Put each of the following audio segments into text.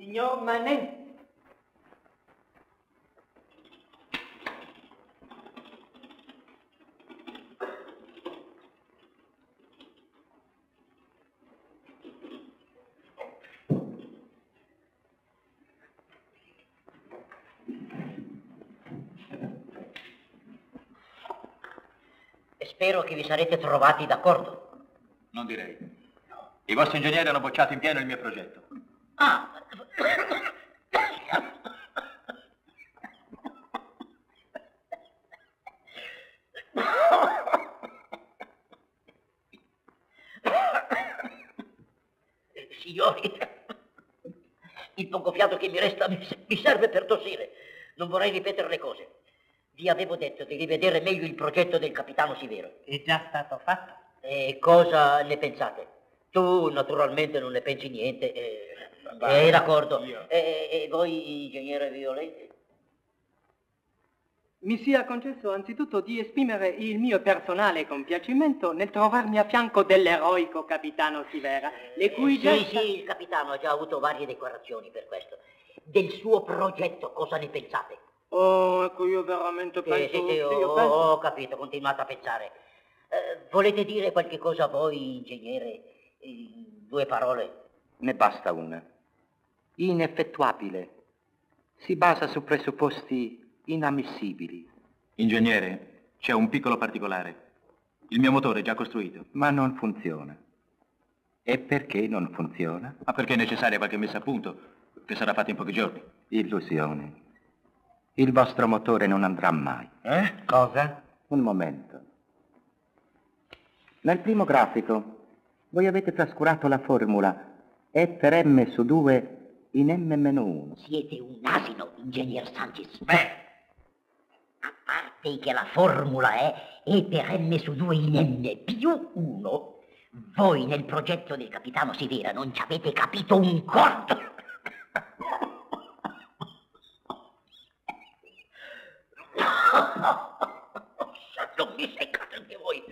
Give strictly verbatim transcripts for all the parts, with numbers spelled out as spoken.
Signor Manelli. Spero che vi sarete trovati d'accordo. Non direi. No. I vostri ingegneri hanno bocciato in pieno il mio progetto. Ah! Signori, il poco fiato che mi resta mi serve per tossire. Non vorrei ripetere le cose. Vi avevo detto di rivedere meglio il progetto del capitano Sivera. È già stato fatto. E cosa ne pensate? Tu naturalmente non ne pensi niente. Eh... Eh, d'accordo. E, e voi, ingegnere Violetti? Mi sia concesso anzitutto di esprimere il mio personale compiacimento nel trovarmi a fianco dell'eroico capitano Sivera, le cui eh, gesta... Sì, sì, il capitano ha già avuto varie dichiarazioni per questo. Del suo progetto, cosa ne pensate? Oh, ecco, io veramente penso... Eh, sì, sì, ho, io penso... ho capito, continuate a pensare. Eh, volete dire qualche cosa a voi, ingegnere? Eh, due parole? Ne basta una. Ineffettuabile. Si basa su presupposti inammissibili. Ingegnere, c'è un piccolo particolare. Il mio motore è già costruito. Ma non funziona. E perché non funziona? Ma perché è necessaria qualche messa a punto, che sarà fatta in pochi giorni. Illusione. Il vostro motore non andrà mai. Eh? Cosa? Un momento. Nel primo grafico, voi avete trascurato la formula E per M su due... in M meno uno. Siete un asino, ingegnere Sánchez. Beh, a parte che la formula è E per M su due in N più uno, voi nel progetto del capitano Sivera non ci avete capito un corto. Non mi seccate anche voi.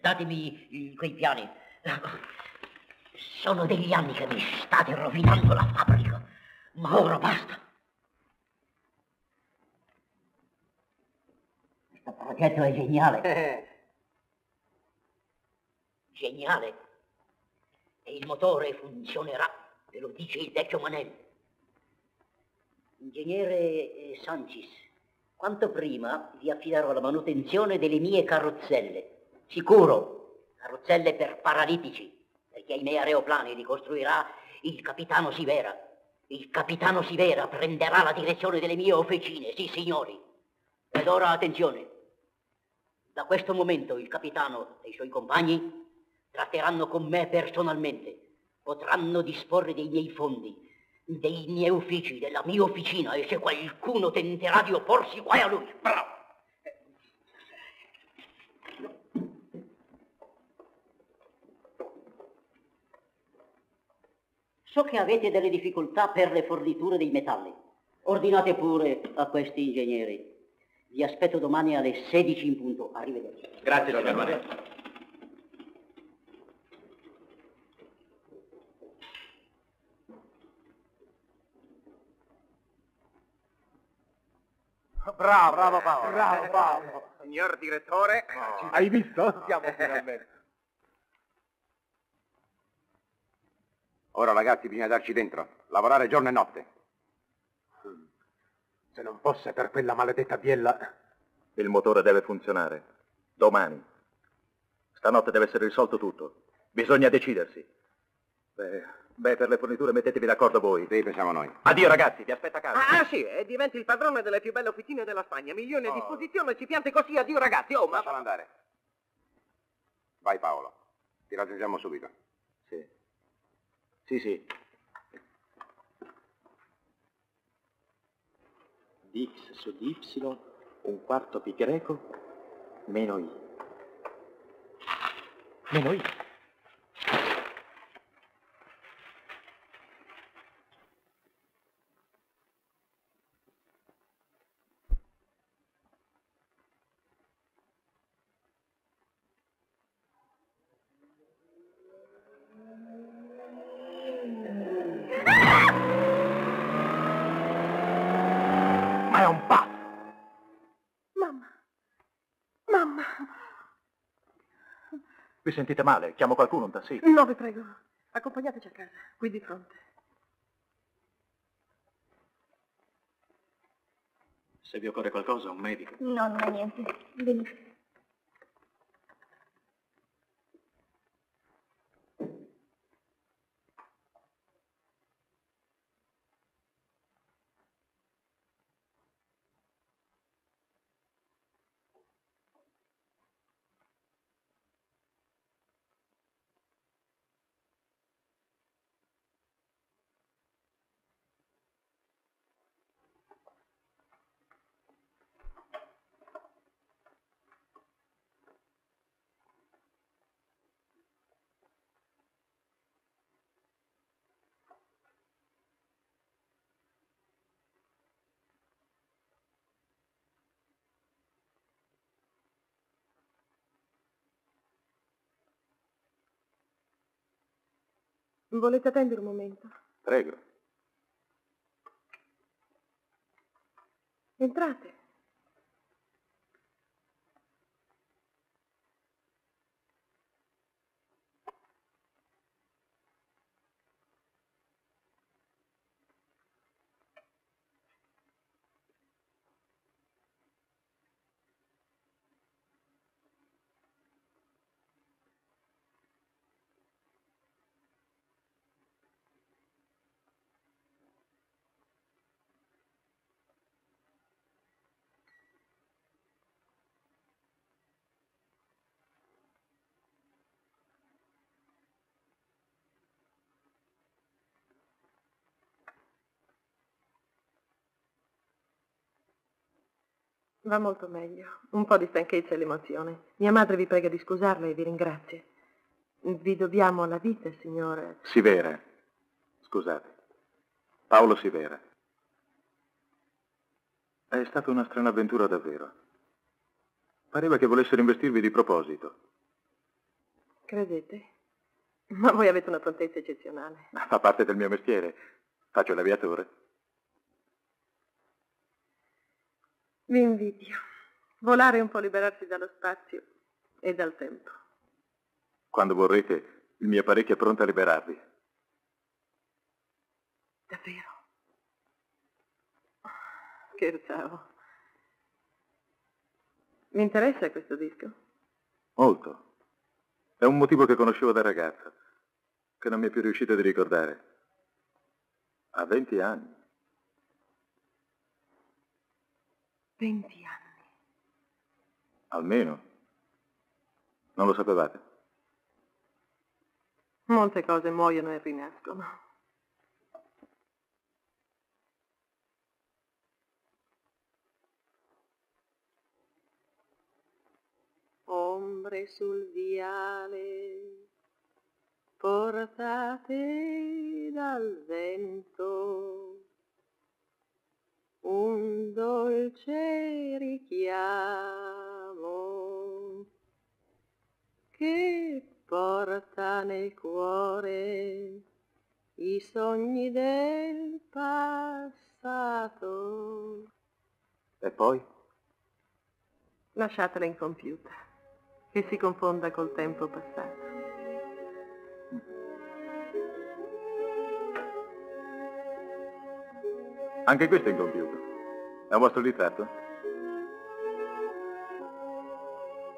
Datemi quei piani. Sono degli anni che mi state rovinando la fabbrica, ma ora basta. Questo progetto è geniale. Geniale. E il motore funzionerà, ve lo dice il vecchio Manelli. Ingegnere Sánchez, quanto prima vi affiderò la manutenzione delle mie carrozzelle. Sicuro, carrozzelle per paralitici. Perché ai miei aeroplani li costruirà il capitano Sivera. Il capitano Sivera prenderà la direzione delle mie officine, sì signori. Ed ora attenzione. Da questo momento il capitano e i suoi compagni tratteranno con me personalmente. Potranno disporre dei miei fondi, dei miei uffici, della mia officina. E se qualcuno tenterà di opporsi, guai a lui. Bravo! So che avete delle difficoltà per le forniture dei metalli. Ordinate pure a questi ingegneri. Vi aspetto domani alle sedici in punto. Arrivederci. Grazie, signor Manelli. Bravo, bravo Paolo. Bravo Paolo. Signor direttore. Oh. Hai visto? Siamo finalmente. Ora ragazzi bisogna darci dentro, lavorare giorno e notte. Se non fosse per quella maledetta biella... Il motore deve funzionare. Domani. Stanotte deve essere risolto tutto. Bisogna decidersi. Beh, beh per le forniture mettetevi d'accordo voi. Sì, pensiamo noi. Addio ragazzi, vi aspetta a casa. Ah, sì, e diventi il padrone delle più belle officine della Spagna. Milioni oh. a disposizione, ci piante così, addio ragazzi. Oh, ma... Lascialo andare. Vai Paolo, ti raggiungiamo subito. Sì. Sì, sì. Di x su di y, un quarto pi greco, meno i. Meno i. Vi sentite male? Chiamo qualcuno, un tassì? No, vi prego. Accompagnateci a casa, qui di fronte. Se vi occorre qualcosa, un medico. No, non è niente. Venite. Volete attendere un momento? Prego. Entrate. Va molto meglio. Un po' di stanchezza e l'emozione. Mia madre vi prega di scusarla e vi ringrazia. Vi dobbiamo la vita, signore. Sivera. Scusate. Paolo Sivera. È stata una strana avventura davvero. Pareva che volessero investirvi di proposito. Credete? Ma voi avete una prontezza eccezionale. Ma fa parte del mio mestiere. Faccio l'aviatore. Vi invidio. Volare è un po' liberarsi dallo spazio e dal tempo. Quando vorrete, il mio apparecchio è pronto a liberarvi. Davvero? Scherzavo. Mi interessa questo disco? Molto. È un motivo che conoscevo da ragazzo, che non mi è più riuscito di ricordare. A venti anni. Venti anni. Almeno. Non lo sapevate? Molte cose muoiono e rinascono. Ombre sul viale, portate dal vento. Un dolce richiamo che porta nel cuore i sogni del passato. E poi? Lasciatela incompiuta, che si confonda col tempo passato. Anche questo è incompiuto. È un vostro ritratto?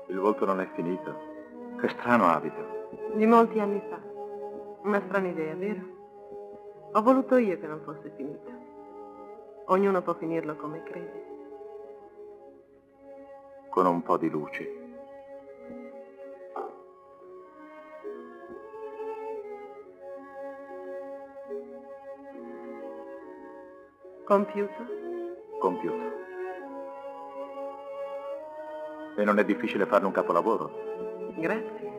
Il volto non è finito. Che strano abito. Di molti anni fa. Una strana idea, vero? Ho voluto io che non fosse finito. Ognuno può finirlo come crede. Con un po' di luce. Compiuto? Compiuto. E non è difficile farne un capolavoro? Grazie.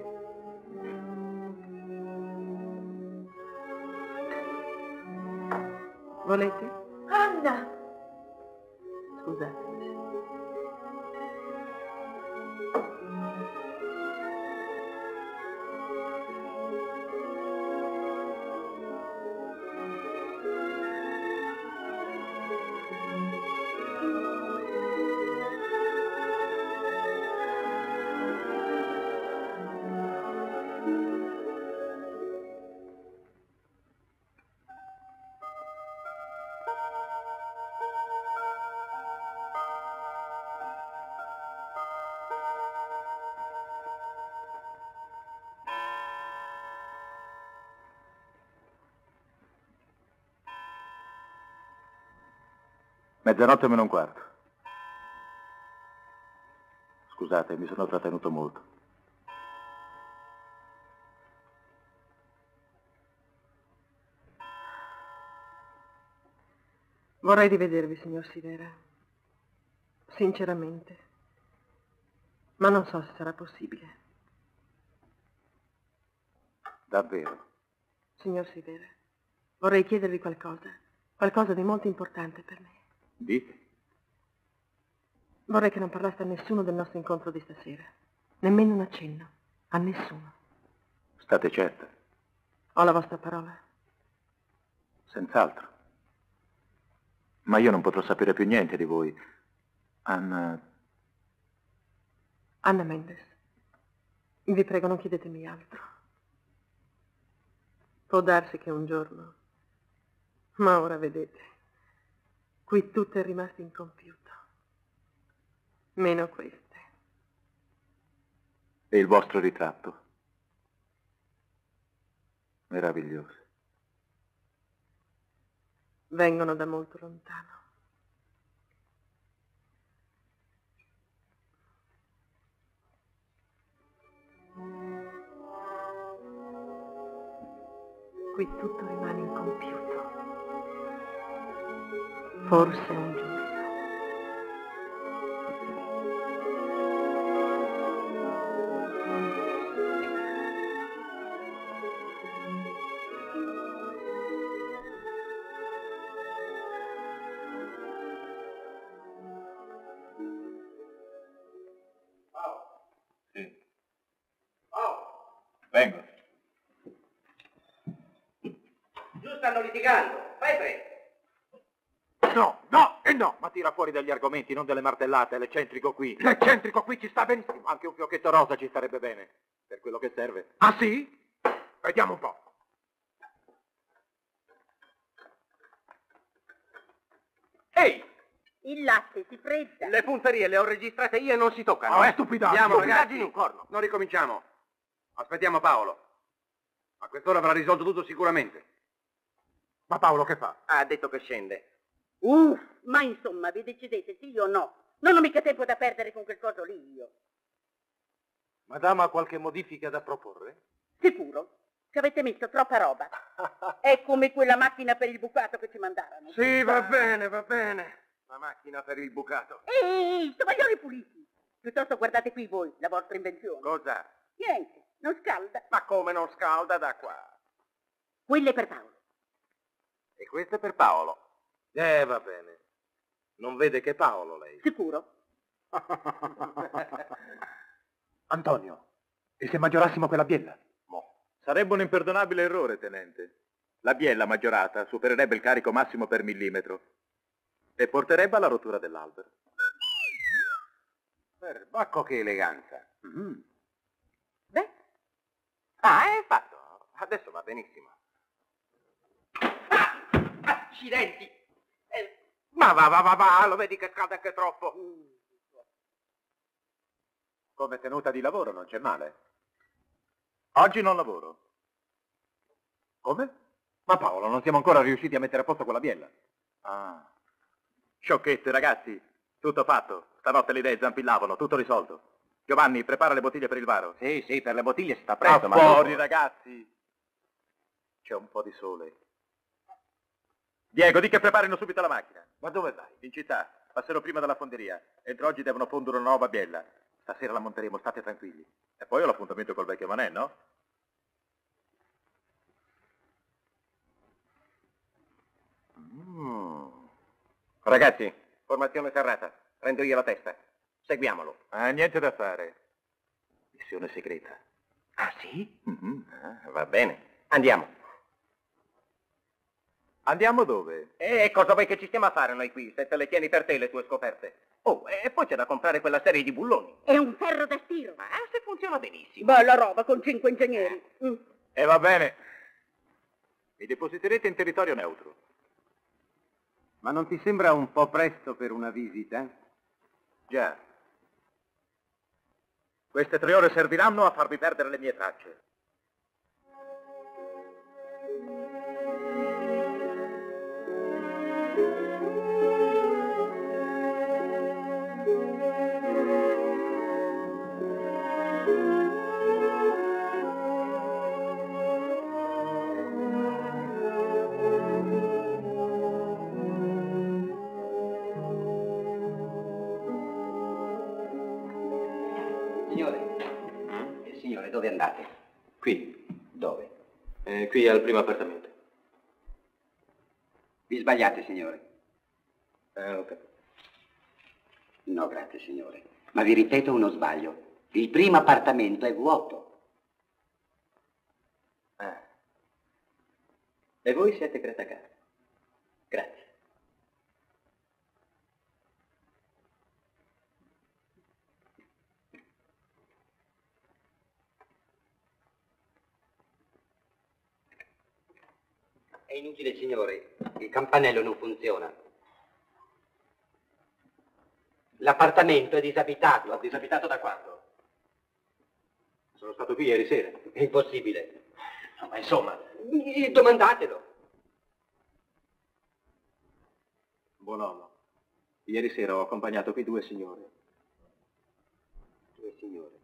Volete? Anna! Scusate. Mezzanotte meno un quarto. Scusate, mi sono trattenuto molto. Vorrei rivedervi, signor Sivera. Sinceramente. Ma non so se sarà possibile. Davvero? Signor Sivera, vorrei chiedervi qualcosa. Qualcosa di molto importante per me. Dite. Vorrei che non parlaste a nessuno del nostro incontro di stasera. Nemmeno un accenno. A nessuno. State certa? Ho la vostra parola. Senz'altro. Ma io non potrò sapere più niente di voi. Anna... Anna Mendes. Vi prego, non chiedetemi altro. Può darsi che un giorno... Ma ora vedete... Qui tutto è rimasto incompiuto. Meno queste. E il vostro ritratto? Meraviglioso. Vengono da molto lontano. Qui tutto rimane incompiuto. Forse un giorno. Oh. Sì. Oh. Vengo. Giù stanno litigando. Vai presto. No, no e no, ma tira fuori degli argomenti, non delle martellate, l'eccentrico qui. L'eccentrico qui ci sta benissimo, anche un fiocchetto rosa ci starebbe bene, per quello che serve. Ah sì? Vediamo un po'. Ehi! Il latte si fredda. Le punterie le ho registrate io e non si toccano. Oh, è stupidaggine. Andiamo ragazzi, un corno. Non ricominciamo. Aspettiamo Paolo. A quest'ora avrà risolto tutto sicuramente. Ma Paolo che fa? Ha detto che scende. Uff, ma insomma, vi decidete sì o no. Non ho mica tempo da perdere con quel coso lì io. Madama ha qualche modifica da proporre? Sicuro, che avete messo troppa roba. È come quella macchina per il bucato che ci mandarono. Sì, va bene, va bene. La macchina per il bucato. Ehi, tovaglioli puliti. Piuttosto guardate qui voi, la vostra invenzione. Cosa? Niente, non scalda. Ma come non scalda da qua? Quella è per Paolo. E questa è per Paolo. Eh, va bene. Non vede che Paolo, lei? Sicuro. Antonio, e se maggiorassimo quella biella? No. Sarebbe un imperdonabile errore, tenente. La biella maggiorata supererebbe il carico massimo per millimetro e porterebbe alla rottura dell'albero. Perbacco, che eleganza. Mm. Beh. Ah, è fatto. Adesso va benissimo. Ah, accidenti. Eh, ma va, va, va, va, lo vedi che cade anche troppo. Come tenuta di lavoro non c'è male. Oggi non lavoro. Come? Ma Paolo, non siamo ancora riusciti a mettere a posto quella biella. Ah. Sciocchette, ragazzi. Tutto fatto. Stavolta le idee zampillavano, tutto risolto. Giovanni, prepara le bottiglie per il varo. Sì, sì, per le bottiglie si sta presto, ma... fuori, ragazzi! C'è un po' di sole. Diego, di che preparino subito la macchina. Ma dove vai? In città. Passerò prima dalla fonderia. Entro oggi devono fondere una nuova biella. Stasera la monteremo, state tranquilli. E poi ho l'appuntamento col vecchio Manè, no? Mm. Ragazzi, formazione serrata. Prendergli la testa. Seguiamolo. Ah, niente da fare. Missione segreta. Ah, sì? Mm-hmm. Ah, va bene. Andiamo. Andiamo dove? E cosa vuoi che ci stiamo a fare noi qui, se te le tieni per te le tue scoperte? Oh, e poi c'è da comprare quella serie di bulloni. È un ferro da stiro. Ma se funziona benissimo. Bella roba, con cinque ingegneri. Mm. E eh, va bene. Mi depositerete in territorio neutro. Ma non ti sembra un po' presto per una visita? Già. Queste tre ore serviranno a farvi perdere le mie tracce. Dove andate? Qui. Dove? Eh, qui al primo appartamento. Vi sbagliate, signore? Eh, ok. No, grazie, signore. Ma vi ripeto uno sbaglio. Il primo appartamento è vuoto. Ah. E voi siete gratacati. Grazie. È inutile, signore. Il campanello non funziona. L'appartamento è disabitato. L'ho disabitato da quando? Sono stato qui ieri sera. È impossibile. No, ma insomma, domandatelo. Buon uomo. Ieri sera ho accompagnato qui due signore. Due signore?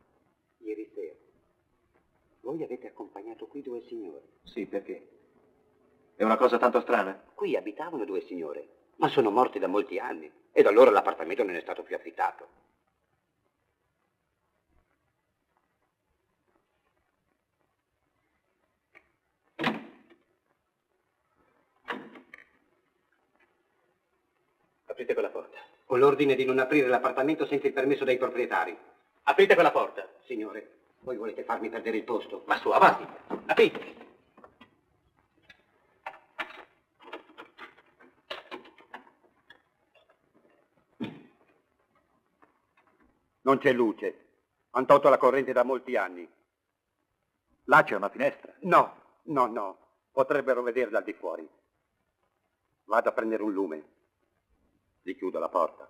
Ieri sera? Voi avete accompagnato qui due signori? Sì, perché? È una cosa tanto strana. Qui abitavano due signore, ma sono morti da molti anni e da allora l'appartamento non è stato più affittato. Aprite quella porta. Ho l'ordine di non aprire l'appartamento senza il permesso dei proprietari. Aprite quella porta. Signore, voi volete farmi perdere il posto. Ma su, avanti. Aprite. Non c'è luce. Han tolto la corrente da molti anni. Là c'è una finestra. No, no, no. Potrebbero vederla al di fuori. Vado a prendere un lume. Gli chiudo la porta.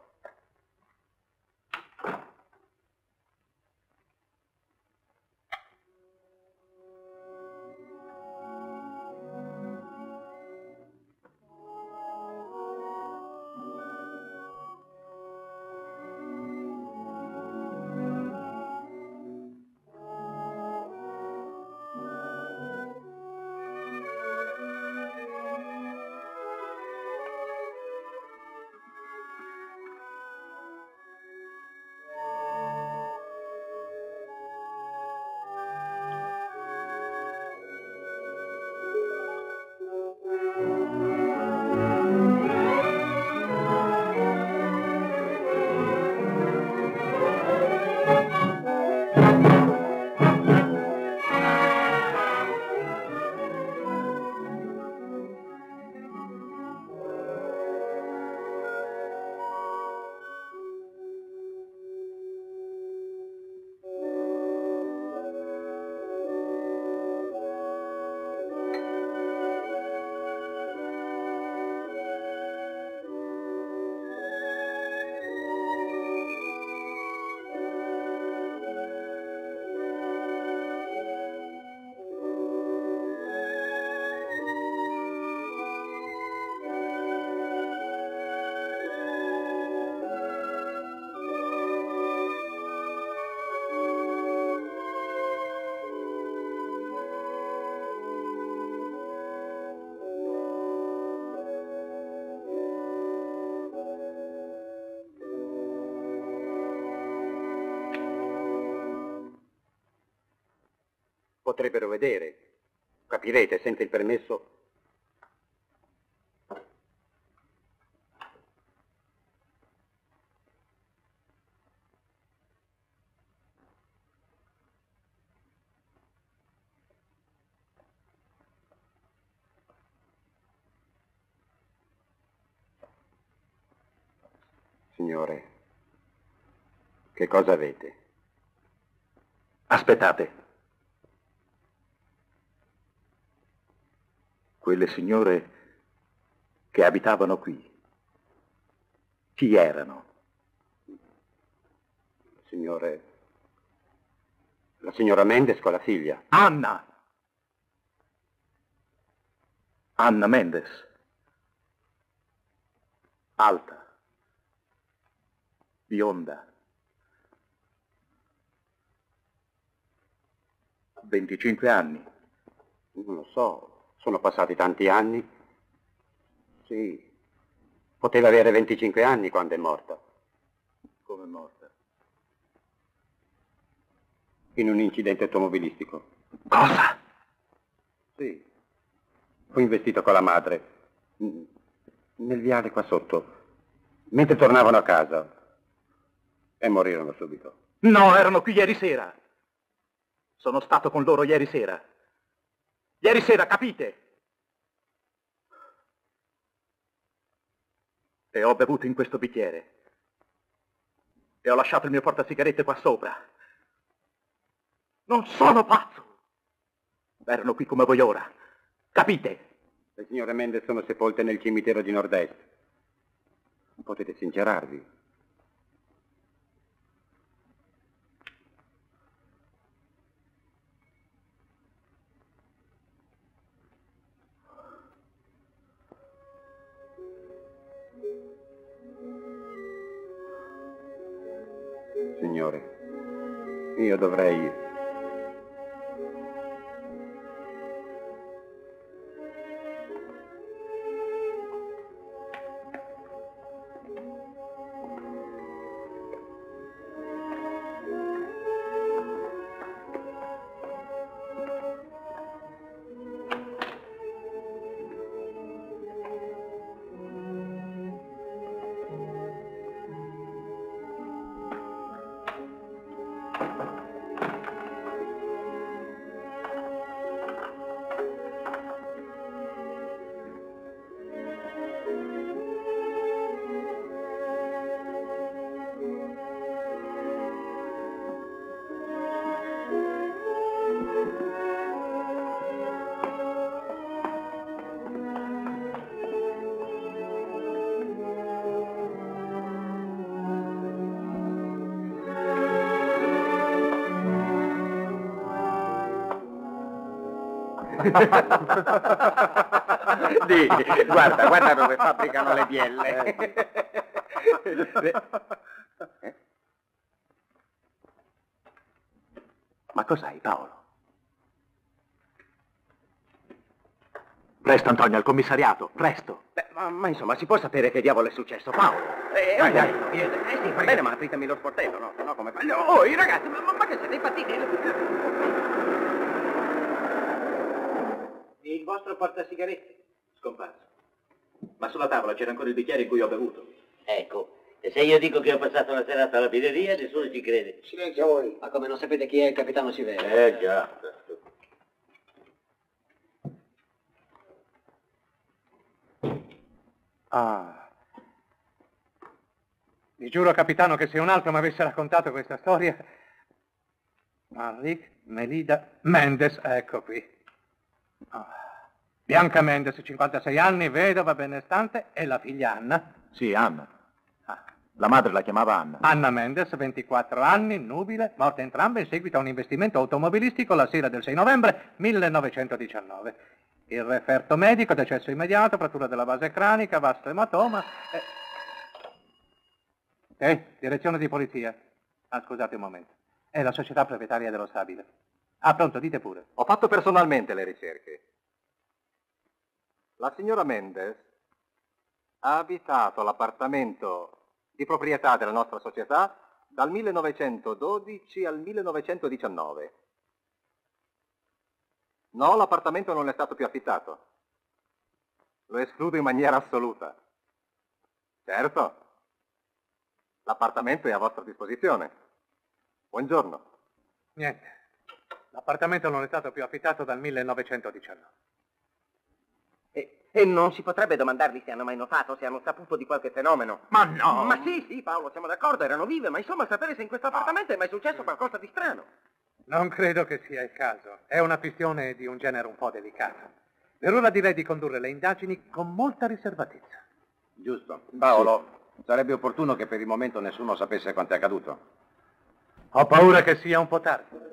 potrebbero vedere. Capirete, senza il permesso. Signore, che cosa avete? Aspettate. Quelle signore che abitavano qui, chi erano? Signore, la signora Mendes con la figlia. Anna! Anna Mendes. Alta. Bionda. venticinque anni. Non lo so, sono passati tanti anni. Sì, poteva avere venticinque anni quando è morta. Come è morta? In un incidente automobilistico. Cosa? Sì, fu investito con la madre nel viale qua sotto, mentre tornavano a casa. E morirono subito. No, erano qui ieri sera. Sono stato con loro ieri sera. Ieri sera, capite? E ho bevuto in questo bicchiere. E ho lasciato il mio portasigarette qua sopra. Non sono pazzo. Erano qui come voi ora. Capite? Le signore Mendes sono sepolte nel cimitero di Nord-Est. Non potete sincerarvi. Signore, io dovrei... Dì, guarda, guarda dove fabbricano le bielle. Eh? Ma cos'hai, Paolo? Presto, Antonio, al commissariato, presto. Beh, ma, ma insomma, si può sapere che diavolo è successo, Paolo? Eh, vai, dai, dai. Eh, eh sì, va bene, ma apritemi lo sportello, no? No, come fa? No, oh, i ragazzi, ma, ma che siete impazziti? Il vostro portasigarette, scomparso. Ma sulla tavola c'era ancora il bicchiere in cui ho bevuto. Ecco, e se io dico che ho passato una serata alla birreria, nessuno ci crede. Silenzio voi. Ma come, non sapete chi è il capitano Sivera? Eh già. Ah. Vi giuro, capitano, che se un altro mi avesse raccontato questa storia... Manrique, Melida, Mendes, ecco qui. Oh. Bianca Mendes, cinquantasei anni, vedova, benestante, e la figlia Anna. Sì, Anna. Ah. La madre la chiamava Anna. Anna Mendes, ventiquattro anni, nubile, morta entrambe in seguito a un investimento automobilistico la sera del sei novembre millenovecentodiciannove. Il referto medico, decesso immediato, frattura della base cranica, vasto ematoma... E... Eh, direzione di polizia. Ah, scusate un momento. È la società proprietaria dello stabile. Ah, pronto, dite pure. Ho fatto personalmente le ricerche. La signora Mendes ha abitato l'appartamento di proprietà della nostra società dal millenovecentododici al millenovecentodiciannove. No, l'appartamento non è stato più affittato. Lo escludo in maniera assoluta. Certo. L'appartamento è a vostra disposizione. Buongiorno. Niente. L'appartamento non è stato più affittato dal millenovecentodiciannove. E, e non si potrebbe domandargli se hanno mai notato, se hanno saputo di qualche fenomeno. Ma no! Ma sì, sì, Paolo, siamo d'accordo, erano vive, ma insomma sapere se in questo appartamento è mai successo qualcosa di strano. Non credo che sia il caso. È una questione di un genere un po' delicato. Per ora direi di condurre le indagini con molta riservatezza. Giusto. Paolo, sì, sarebbe opportuno che per il momento nessuno sapesse quanto è accaduto. Ho paura che sia un po' tardi.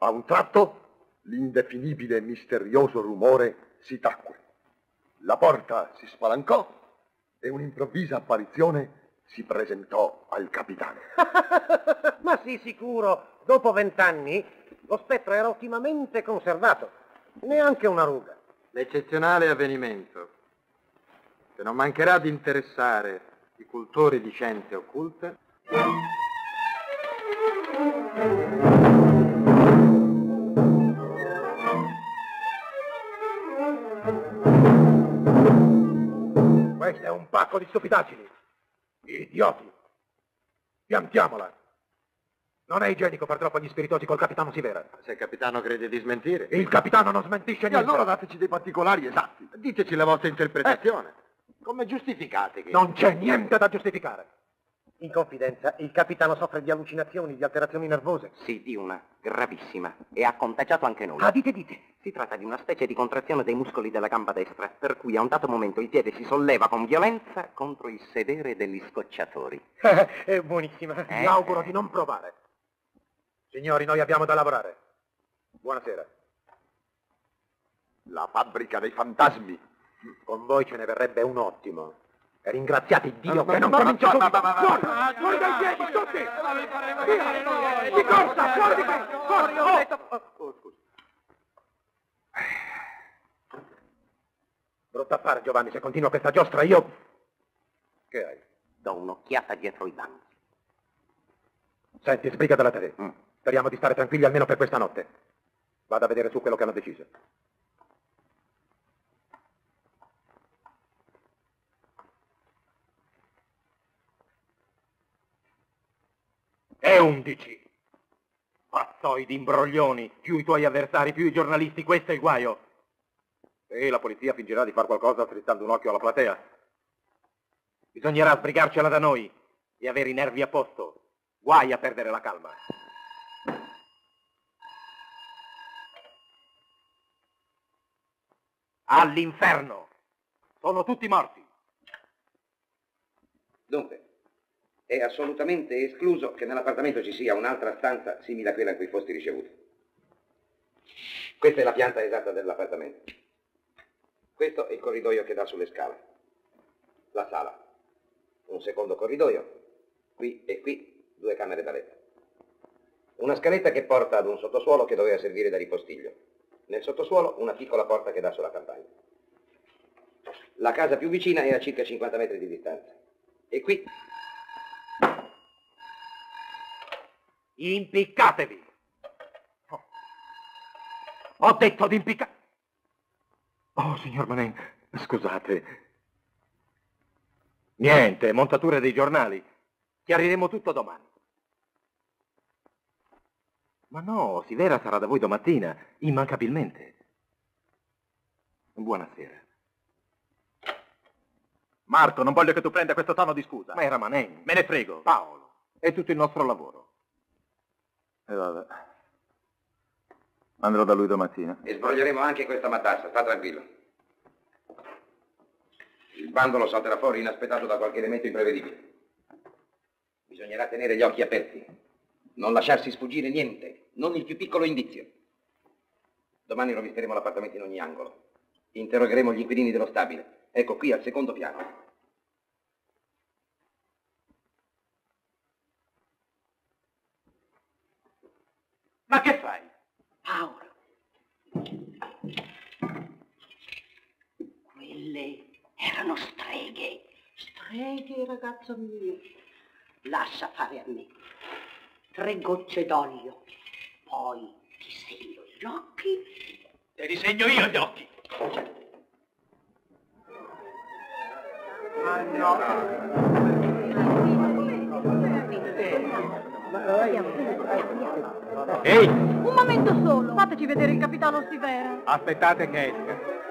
A un tratto, l'indefinibile e misterioso rumore si tacque. La porta si spalancò e un'improvvisa apparizione si presentò al capitano. Ma sì, sicuro. Dopo vent'anni, lo spettro era ottimamente conservato. Neanche una ruga. L'eccezionale avvenimento, che non mancherà di interessare i cultori di scienze occulte... Questo è un pacco di stupidaggini. Idioti. Piantiamola. Non è igienico far troppo gli spiritosi col capitano Sivera. Se il capitano crede di smentire... Il capitano non smentisce niente. E allora dateci dei particolari esatti. Diteci la vostra interpretazione. Eh. Come giustificate che... Non c'è niente da giustificare. In confidenza, il capitano soffre di allucinazioni, di alterazioni nervose. Sì, di una gravissima. E ha contagiato anche noi. Ah, dite, dite. Si tratta di una specie di contrazione dei muscoli della gamba destra, per cui a un dato momento il piede si solleva con violenza contro il sedere degli scocciatori. È buonissima. Eh. Mi auguro di non provare. Signori, noi abbiamo da lavorare. Buonasera. La fabbrica dei fantasmi. Con voi ce ne verrebbe un ottimo. Ringraziate Dio che non comincia subito. Fuori dai piedi, tutti! Di corsa, fuori di qua! Fuori! Scusi. Brutta affare, Giovanni, se continua questa giostra io... Che hai? Do un'occhiata dietro i banchi. Senti, sbrigatela te. Mm. Speriamo di stare tranquilli almeno per questa notte. Vado a vedere su quello che hanno deciso. E undici. Pazzoidi, imbroglioni, più i tuoi avversari, più i giornalisti, questo è il guaio. E la polizia fingerà di far qualcosa strizzando un occhio alla platea. Bisognerà sbrigarcela da noi e avere i nervi a posto. Guai a perdere la calma. All'inferno! Sono tutti morti. Dunque, è assolutamente escluso che nell'appartamento ci sia un'altra stanza simile a quella in cui fosti ricevuto. Questa è la pianta esatta dell'appartamento. Questo è il corridoio che dà sulle scale. La sala. Un secondo corridoio. Qui e qui due camere da letto. Una scaletta che porta ad un sottosuolo che doveva servire da ripostiglio. Nel sottosuolo una piccola porta che dà sulla campagna. La casa più vicina è a circa cinquanta metri di distanza. E qui... Impiccatevi! Oh. Ho detto di impiccatevi! Oh, signor Manelli, scusate. Niente, montature dei giornali. Chiariremo tutto domani. Ma no, Sivera sarà da voi domattina, immancabilmente. Buonasera. Marco, non voglio che tu prenda questo tono di scusa. Ma era Manelli. Me ne frego. Paolo. È tutto il nostro lavoro. E eh, vabbè. Andrò da lui domattina. E sbroglieremo anche questa matassa, sta tranquillo. Il bandolo salterà fuori inaspettato da qualche elemento imprevedibile. Bisognerà tenere gli occhi aperti. Non lasciarsi sfuggire niente, non il più piccolo indizio. Domani rovisteremo l'appartamento in ogni angolo. Interrogheremo gli inquilini dello stabile. Ecco qui, al secondo piano. Ma che fai? Paolo, quelle erano streghe. Streghe, ragazzo mio. Lascia fare a me. tre gocce d'olio. Poi ti segno gli occhi. Te li segno io gli occhi. Ma no. Ehi! Un momento solo, fateci vedere il capitano Sivera. Aspettate che esca.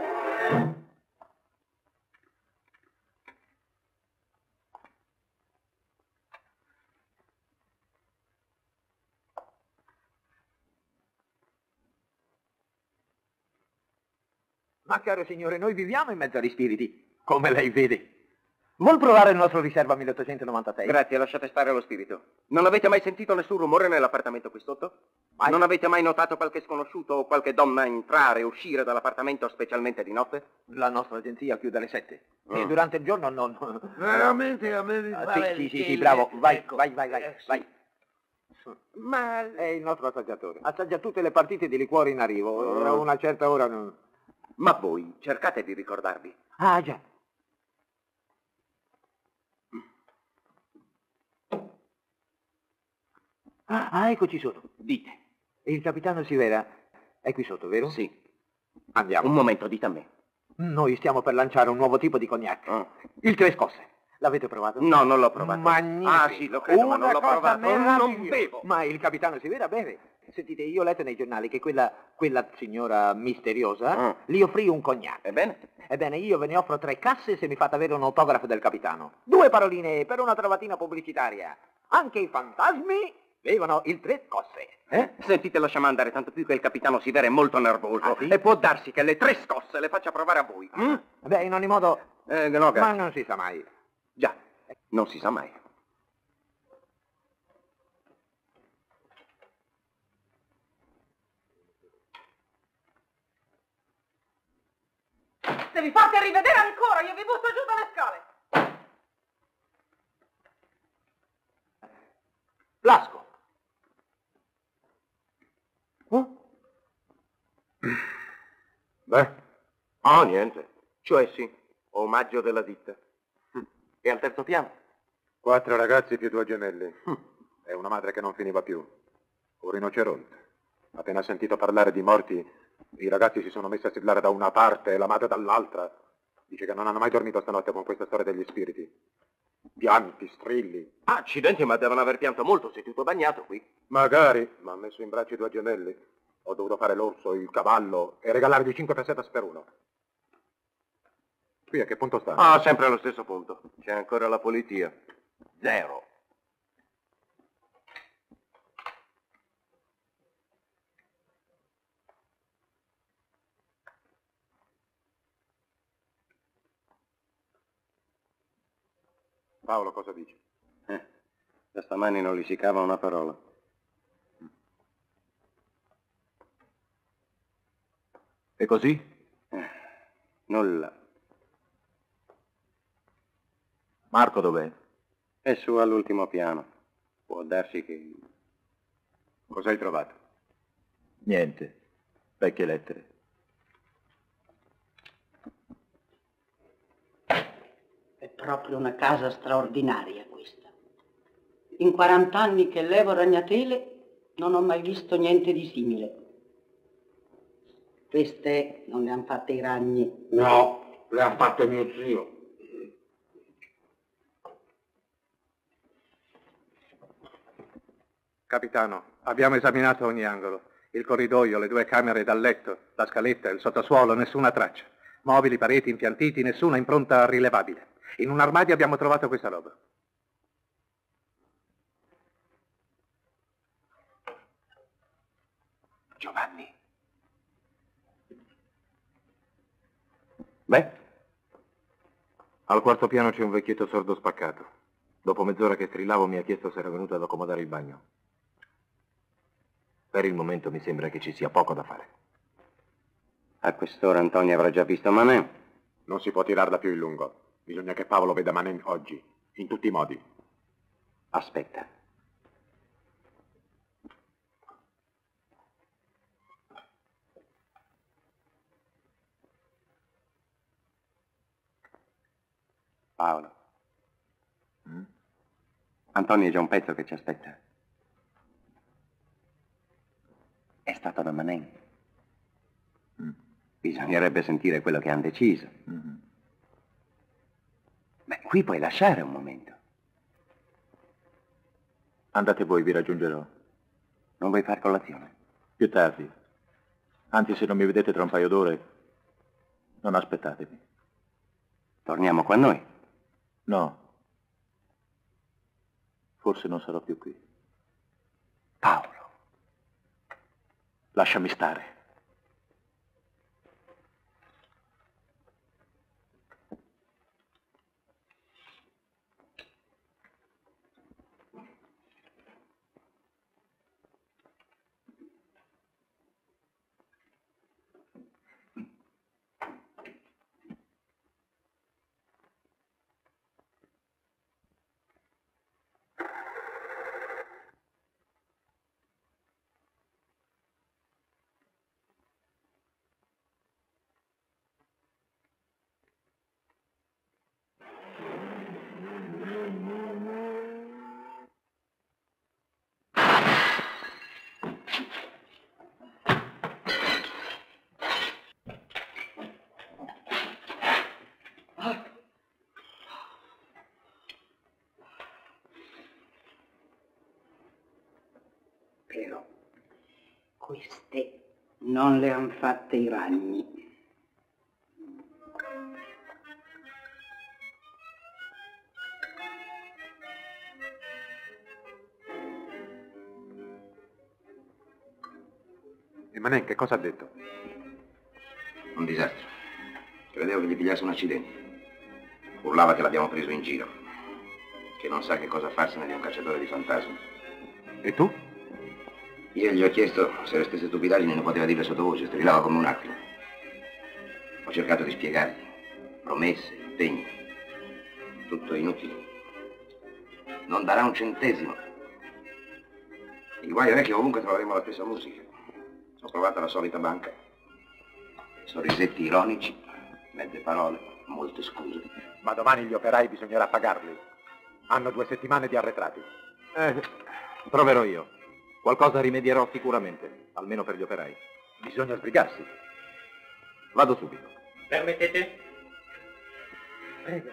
Ma caro signore, noi viviamo in mezzo agli spiriti, come lei vede. Vuol provare il nostro riserva milleottocentonovantasei? Grazie, lasciate stare lo spirito. Non avete mai sentito nessun rumore nell'appartamento qui sotto? Mai. Non avete mai notato qualche sconosciuto o qualche donna entrare e uscire dall'appartamento, specialmente di notte? La nostra agenzia chiude alle sette. Mm. E durante il giorno non... Veramente a me... Ah, sì, sì, sì, sì, bravo, vai, ecco. vai, vai, vai, eh, sì. vai. Ma... È il nostro assaggiatore. Assaggia tutte le partite di liquore in arrivo, a oh. una certa ora... non... Ma voi cercate di ricordarvi. Ah, già. Ah, ah, eccoci sotto. Dite. Il capitano Sivera è qui sotto, vero? Sì. Andiamo. Un momento, dite a me. Noi stiamo per lanciare un nuovo tipo di cognac. Mm. Il tre scosse. L'avete provato? No, non l'ho provato. Magnifico. Ah, sì, lo credo, Una ma non l'ho provato. Non bevo. Ma il capitano Sivera beve. Sentite, io ho letto nei giornali che quella, quella signora misteriosa mm. gli offrì un cognac. Ebbene? Ebbene, io ve ne offro tre casse se mi fate avere un autografo del capitano. Due paroline per una travatina pubblicitaria. Anche i fantasmi bevono il tre scosse. Eh? Sentite, lasciamo andare, tanto più che il capitano Sivera è molto nervoso. Ah, sì? E può darsi che le tre scosse le faccia provare a voi. Mm? Beh, in ogni modo... Eh, no, ma non si sa mai. Già, non si sa mai. Se vi fate rivedere ancora, io vi butto giù dalle scale. Blasco. Oh? Beh, ah, oh, niente. Cioè sì, omaggio della ditta. E al terzo piano? Quattro ragazzi più due gemelli. Mm. E una madre che non finiva più. Un rinoceronte. Appena sentito parlare di morti... I ragazzi si sono messi a strillare da una parte e la madre dall'altra. Dice che non hanno mai dormito stanotte con questa storia degli spiriti. Pianti, strilli. Accidenti, ma devono aver pianto molto, sei tutto bagnato qui. Magari, ma ha messo in braccio due gemelli. Ho dovuto fare l'orso, il cavallo e regalargli cinque pesette per uno. Qui a che punto sta? Ah, sempre allo stesso punto. C'è ancora la polizia. Zero. Paolo, cosa dici? Eh, da stamani non gli si cava una parola. E così? Eh, nulla. Marco dov'è? È su all'ultimo piano. Può darsi che... Cosa hai trovato? Niente. Vecchie lettere. Proprio una casa straordinaria questa. In quarant'anni che levo ragnatele non ho mai visto niente di simile. Queste non le han fatte i ragni. No, le ha fatte mio zio. Capitano, abbiamo esaminato ogni angolo. Il corridoio, le due camere dal letto, la scaletta, il sottosuolo, nessuna traccia. Mobili, pareti, impiantiti, nessuna impronta rilevabile. In un armadio abbiamo trovato questa roba. Giovanni. Beh? Al quarto piano c'è un vecchietto sordo spaccato. Dopo mezz'ora che strillavo mi ha chiesto se era venuto ad accomodare il bagno. Per il momento mi sembra che ci sia poco da fare. A quest'ora Antonio avrà già visto Manen. Non si può tirarla più in lungo. Bisogna che Paolo veda Manen oggi, in tutti i modi. Aspetta. Paolo. Mm? Antonio è già un pezzo che ci aspetta. Manelli. Mm. Bisognerebbe sentire quello che hanno deciso. Mm-hmm. Beh, qui puoi lasciare un momento. Andate voi, vi raggiungerò. Non vuoi far colazione? Più tardi. Anzi, se non mi vedete tra un paio d'ore, non aspettatevi. Torniamo qua noi? No. Forse non sarò più qui. Paolo. Lasciami stare. Queste non le han fatte i ragni. E Manè, che cosa ha detto? Un disastro. Credevo che gli pigliasse un accidente. Urlava che l'abbiamo preso in giro. Che non sa che cosa farsene di un cacciatore di fantasmi. E tu? Io gli ho chiesto se le stesse stupidaggini non poteva dirle sottovoce, strillava come un aquila. Ho cercato di spiegargli, promesse, impegni, tutto inutile. Non darà un centesimo. Il guaio è che ovunque troveremo la stessa musica. Ho provato la solita banca. Sorrisetti ironici, mezze parole, molte scuse. Ma domani gli operai bisognerà pagarli. Hanno due settimane di arretrati. Eh, proverò io. Qualcosa rimedierò sicuramente, almeno per gli operai. Bisogna sbrigarsi. Vado subito. Permettete? Prego.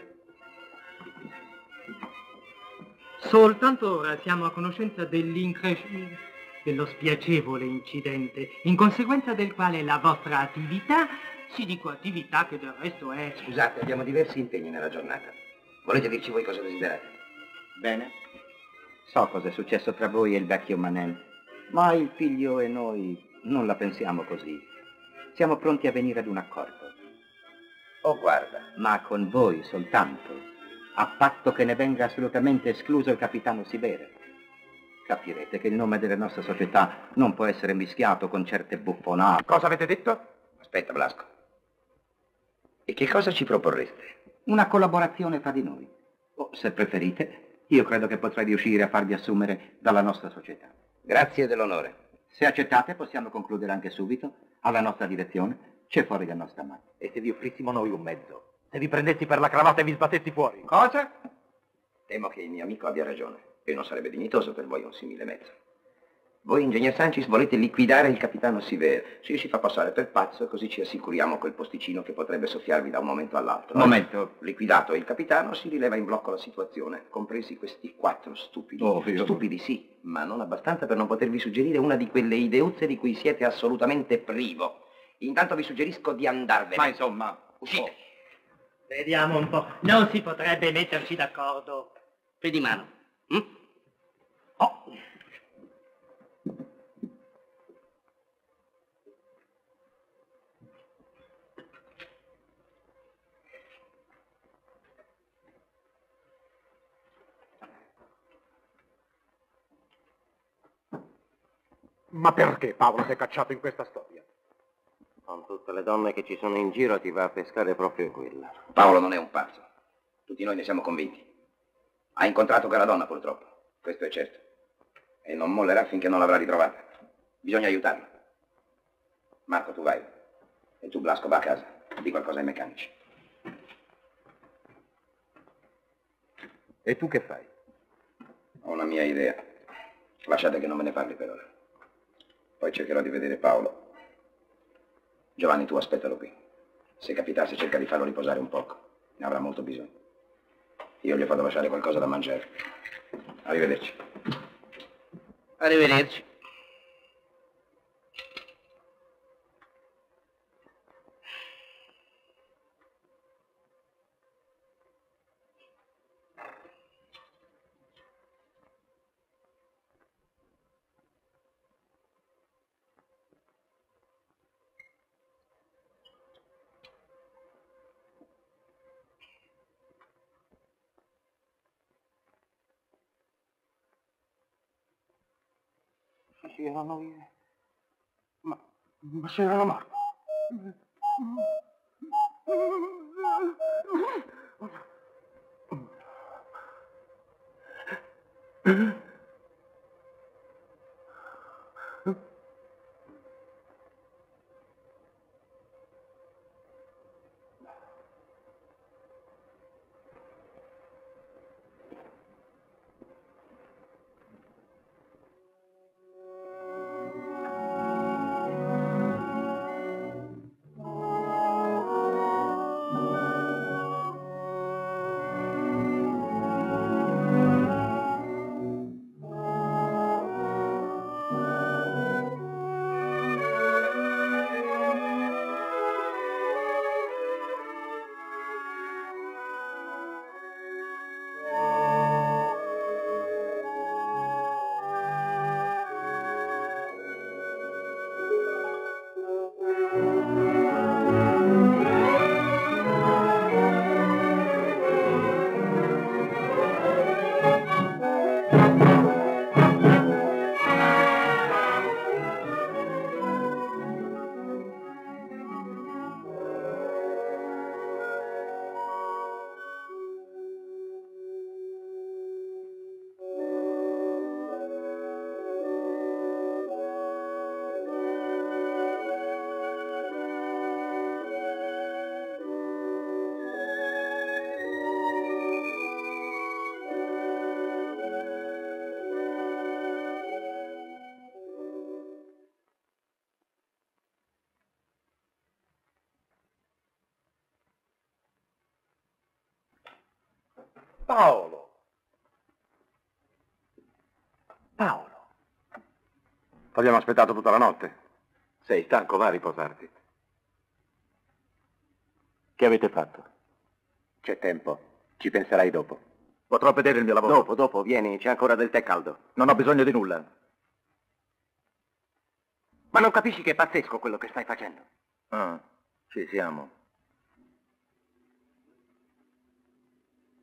Soltanto ora siamo a conoscenza dell'increscente, dello spiacevole incidente, in conseguenza del quale la vostra attività, sì dico attività che del resto è... Scusate, abbiamo diversi impegni nella giornata. Volete dirci voi cosa desiderate? Bene. So cosa è successo tra voi e il vecchio Manel, ma il figlio e noi non la pensiamo così. Siamo pronti a venire ad un accordo. Oh, guarda. Ma con voi soltanto, a patto che ne venga assolutamente escluso il capitano Sivera. Capirete che il nome della nostra società non può essere mischiato con certe buffonate. Cosa avete detto? Aspetta, Blasco. E che cosa ci proporreste? Una collaborazione tra di noi. O, se preferite... Io credo che potrei riuscire a farvi assumere dalla nostra società. Grazie dell'onore. Se accettate possiamo concludere anche subito. Alla nostra direzione c'è fuori la nostra mano. E se vi offrissimo noi un mezzo? Se vi prendetti per la cravatta e vi sbattetti fuori? Cosa? Temo che il mio amico abbia ragione. E non sarebbe dignitoso per voi un simile mezzo. Voi, ingegnere Sánchez, volete liquidare il capitano Sivera. Ci si fa passare per pazzo, così ci assicuriamo quel posticino che potrebbe soffiarvi da un momento all'altro. Momento. Eh? Liquidato il capitano, si rileva in blocco la situazione, compresi questi quattro stupidi. Ovvio. Stupidi sì, ma non abbastanza per non potervi suggerire una di quelle ideuzze di cui siete assolutamente privo. Intanto vi suggerisco di andarvene. Ma insomma, uscite. Oh. Vediamo un po'. Non si potrebbe metterci d'accordo. Fede di mano. Hm? Oh. Ma perché Paolo si è cacciato in questa storia? Con tutte le donne che ci sono in giro ti va a pescare proprio quella. Paolo non è un pazzo. Tutti noi ne siamo convinti. Ha incontrato quella donna purtroppo. Questo è certo. E non mollerà finché non l'avrà ritrovata. Bisogna aiutarla. Marco, tu vai. E tu, Blasco, va a casa. Di qualcosa ai meccanici. E tu che fai? Ho una mia idea. Lasciate che non me ne parli per ora. Poi cercherò di vedere Paolo. Giovanni, tu aspettalo qui. Se capitasse, cerca di farlo riposare un poco. Ne avrà molto bisogno. Io gli ho fatto lasciare qualcosa da mangiare. Arrivederci. Arrivederci. Erano io. Ma, ma c'era Marco. Paolo! Paolo! Ti abbiamo aspettato tutta la notte. Sei stanco, va a riposarti. Che avete fatto? C'è tempo, ci penserai dopo. Potrò vedere il mio lavoro. Dopo, dopo, vieni, c'è ancora del tè caldo. Non ho bisogno di nulla. Ma non capisci che è pazzesco quello che stai facendo? Ah, ci siamo.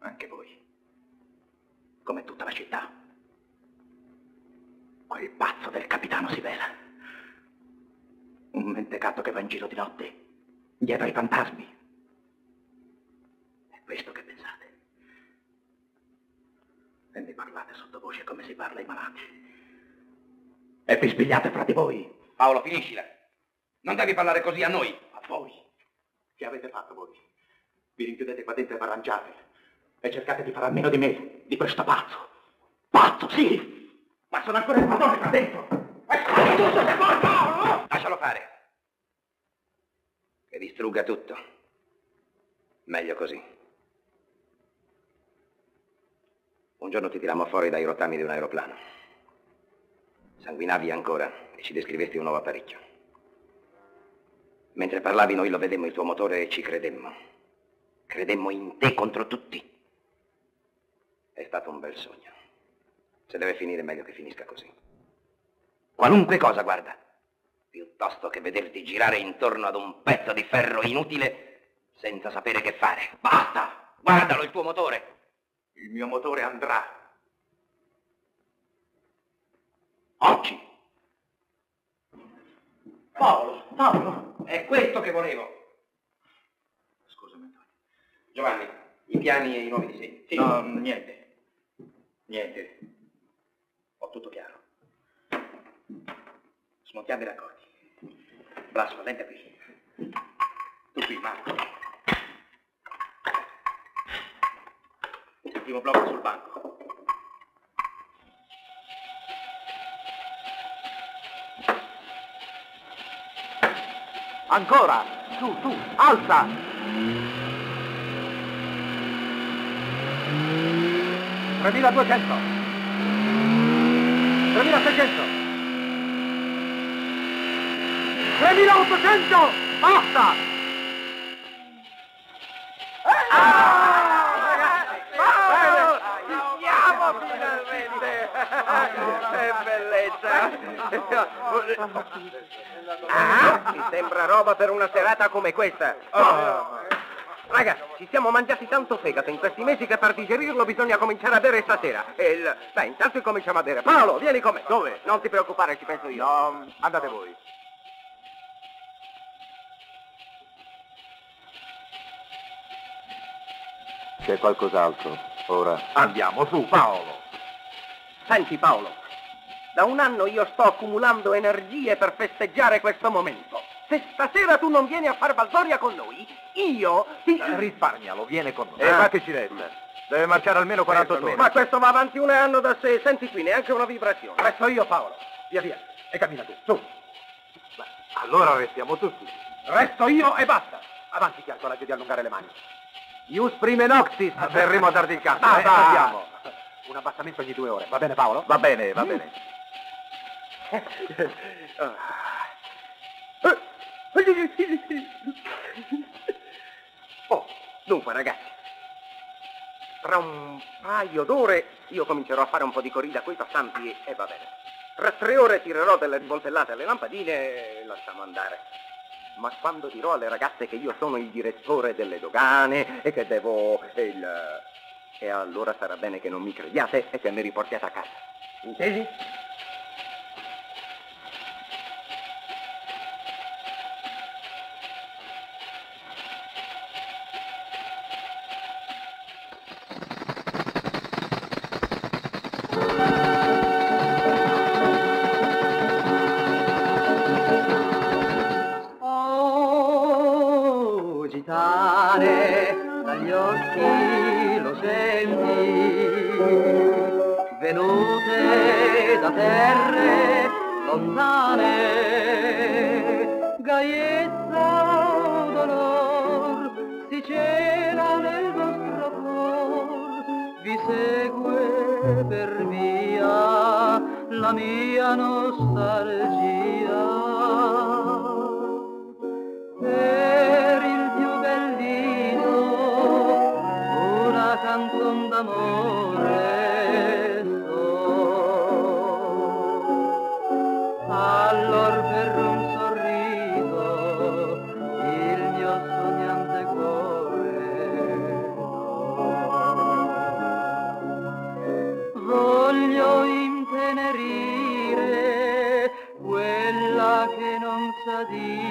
Anche voi, come tutta la città. Quel pazzo del capitano Sivera. Un mentecatto che va in giro di notte, dietro ai fantasmi. È questo che pensate. E ne parlate sottovoce come si parla ai malati. E vi sbigliate fra di voi. Paolo, finiscila. Non devi parlare così a noi. A voi. Che avete fatto voi? Vi rinchiudete qua dentro e arrangiate. E cercate di fare a meno di me, di questo pazzo. Pazzo, sì! Ma sono ancora il padrone qua dentro! E fate tutto se vuoi, Paolo! Lascialo fare. Che distrugga tutto. Meglio così. Un giorno ti tirammo fuori dai rottami di un aeroplano. Sanguinavi ancora e ci descrivesti un nuovo apparecchio. Mentre parlavi noi lo vedemmo il tuo motore e ci credemmo. Credemmo in te contro tutti. È stato un bel sogno. Se deve finire, meglio che finisca così. Qualunque cosa, guarda. Piuttosto che vederti girare intorno ad un pezzo di ferro inutile senza sapere che fare. Basta! Guardalo il tuo motore! Il mio motore andrà. Oggi! Paolo, Paolo! È questo che volevo! Scusami, Antonio. Giovanni. I piani e i nuovi disegni. Sì. No, niente. Niente. Ho tutto chiaro. Smontiamo i raccordi. Blasco, lenta qui. Tu qui, Marco. Il primo blocco sul banco. Ancora! Su, su, alza! tremiladuecento! tremilaseicento! tremilaottocento! Basta! Ah! Ragazzi! Oh! Siamo finalmente! Che bellezza! Ah, mi sembra roba per una serata come questa. Oh. Raga, ci siamo mangiati tanto fegato in questi mesi che per digerirlo bisogna cominciare a bere stasera. E il... Beh, intanto cominciamo a bere. Paolo, vieni con me. Dove? Non ti preoccupare, ci penso io. No, andate voi. C'è qualcos'altro, ora? Andiamo, su, Paolo. Senti, Paolo. Da un anno io sto accumulando energie per festeggiare questo momento. Se stasera tu non vieni a far baldoria con noi, io ti... Risparmialo, viene con noi. E fateci resta. Deve marciare almeno quarantotto ore. Ma questo va avanti un anno da sé. Senti qui, neanche una vibrazione. Resto io, Paolo. Via, via. E cammina tu, su. Ma allora restiamo tutti. Resto io e basta. Avanti che ha il coraggio di allungare le mani. Ius prime noctis. Verremo a darti il cazzo. Ah, eh, andiamo. Un abbassamento ogni due ore. Va bene, Paolo? Va bene, va mm. bene. Oh, dunque ragazzi, tra un paio d'ore io comincerò a fare un po' di corrida coi passanti e, e va bene. Tra tre ore tirerò delle rivoltellate alle lampadine e lasciamo andare. Ma quando dirò alle ragazze che io sono il direttore delle dogane e che devo... E, il, e allora sarà bene che non mi crediate e che mi riportiate a casa. Intesi? Thank you.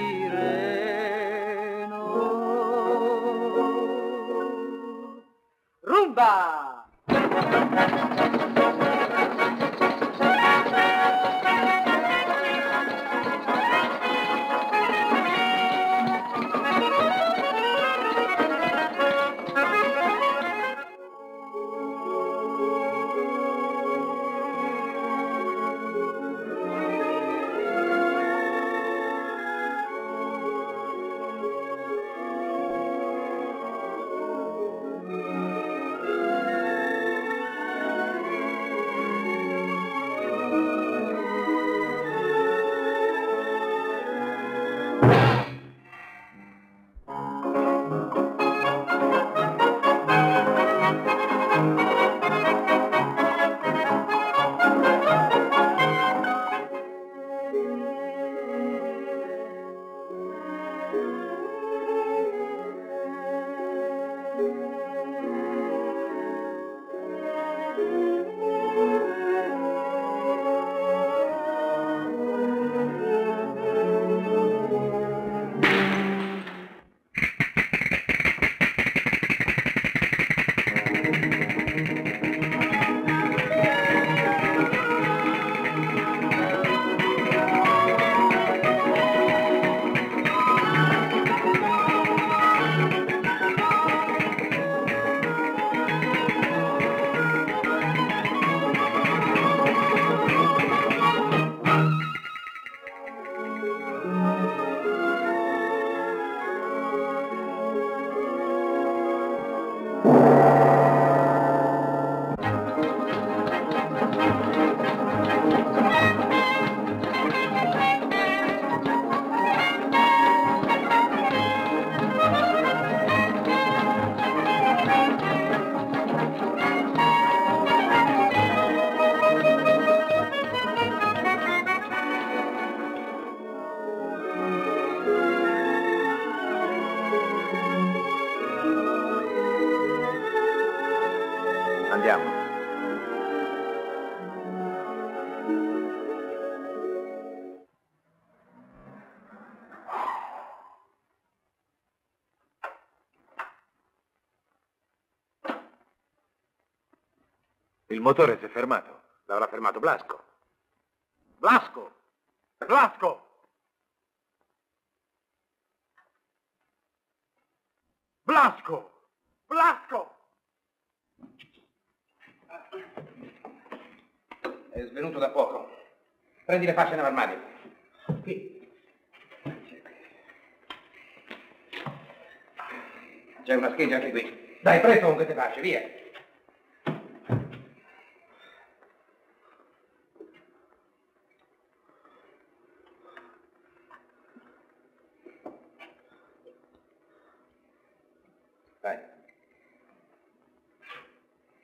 andiamo. Il motore si è fermato. L'avrà fermato Blasco. Blasco! Blasco! Blasco! Blasco! È svenuto da poco. Prendi le fasce nell'armadio. Qui. C'è una scheggia anche qui. Dai, presto con queste fasce, via!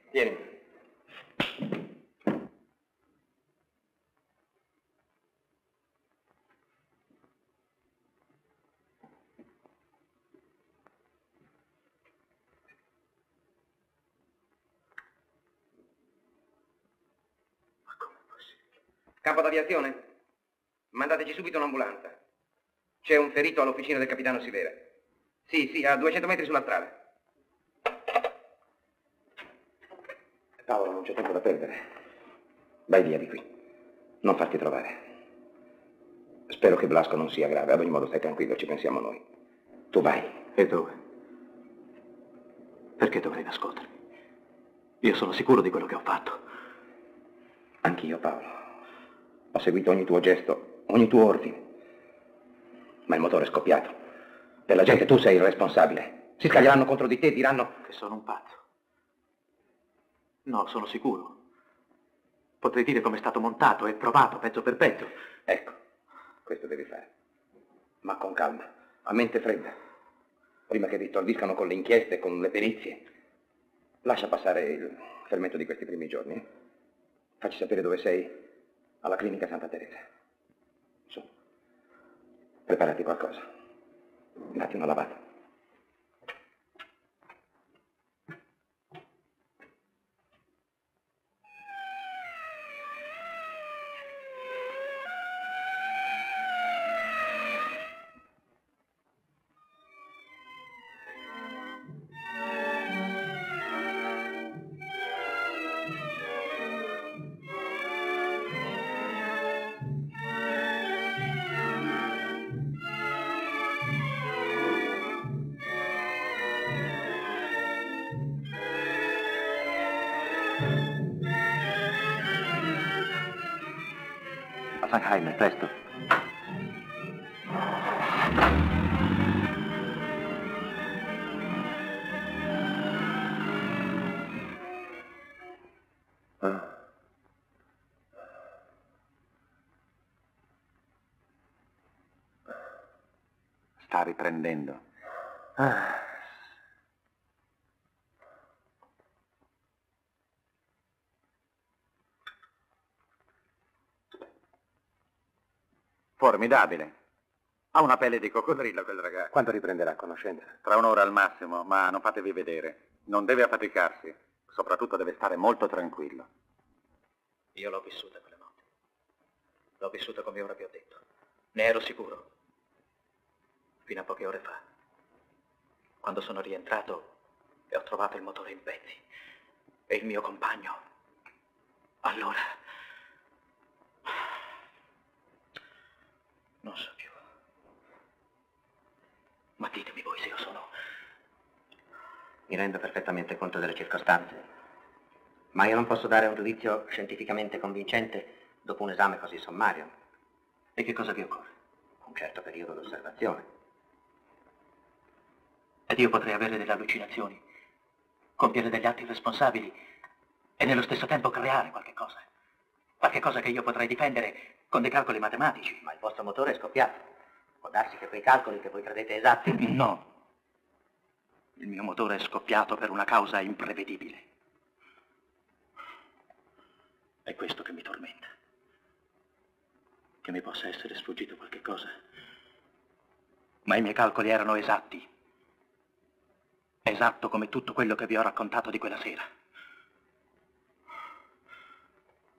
Tienimi. Ma com'è possibile? Capo d'aviazione? Mandateci subito un'ambulanza. C'è un ferito all'officina del capitano Sivera. Sì, sì, a duecento metri sulla strada. Paolo, non c'è tempo da perdere. Vai via di qui. Non farti trovare. Spero che Blasco non sia grave. Ad ogni modo, stai tranquillo, ci pensiamo noi. Tu vai. E dove? Perché dovrei nascondermi? Io sono sicuro di quello che ho fatto. Anch'io, Paolo. Ho seguito ogni tuo gesto, ogni tuo ordine. Ma il motore è scoppiato. Per la gente tu sei il responsabile. Si scaglieranno contro di te e diranno che sono un pazzo. No, sono sicuro. Potrei dire come è stato montato e provato pezzo per pezzo. Ecco, questo devi fare. Ma con calma, a mente fredda. Prima che risolviscano con le inchieste, con le perizie. Lascia passare il fermento di questi primi giorni. Eh? Facci sapere dove sei alla clinica Santa Teresa. Su, preparati qualcosa. Datti una lavata. Sanheim, presto. Ah. Sta riprendendo. Ah. Formidabile. Ha una pelle di coccodrillo quel ragazzo. Quando riprenderà conoscenza? Tra un'ora al massimo, ma non fatevi vedere. Non deve affaticarsi. Soprattutto deve stare molto tranquillo. Io l'ho vissuta quella notte. L'ho vissuta come ora vi ho detto. Ne ero sicuro. Fino a poche ore fa. Quando sono rientrato e ho trovato il motore in pezzi. E il mio compagno. Allora... non so più. Ma ditemi voi se io sono... Mi rendo perfettamente conto delle circostanze, ma io non posso dare un giudizio scientificamente convincente dopo un esame così sommario. E che cosa vi occorre? Un certo periodo di osservazione. Ed io potrei avere delle allucinazioni, compiere degli atti irresponsabili e nello stesso tempo creare qualche cosa. Qualche cosa che io potrei difendere con dei calcoli matematici. Ma il vostro motore è scoppiato. Può darsi che quei calcoli che voi credete esatti... No. Il mio motore è scoppiato per una causa imprevedibile. È questo che mi tormenta. Che mi possa essere sfuggito qualche cosa. Ma i miei calcoli erano esatti. Esatto come tutto quello che vi ho raccontato di quella sera.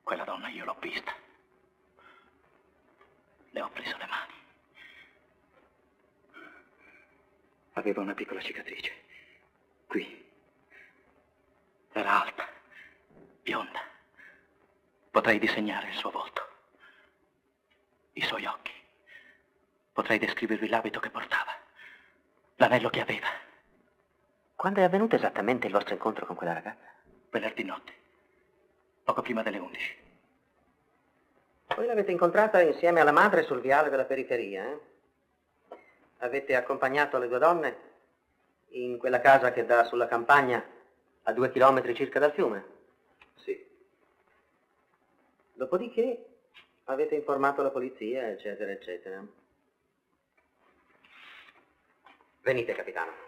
Quella donna io l'ho vista. Le ho preso le mani. Aveva una piccola cicatrice. Qui. Era alta, bionda. Potrei disegnare il suo volto. I suoi occhi. Potrei descrivervi l'abito che portava. L'anello che aveva. Quando è avvenuto esattamente il vostro incontro con quella ragazza? Venerdì notte. Poco prima delle undici. Voi l'avete incontrata insieme alla madre sul viale della periferia, eh? Avete accompagnato le due donne in quella casa che dà sulla campagna a due chilometri circa dal fiume? Sì. Dopodiché avete informato la polizia, eccetera, eccetera. Venite, capitano.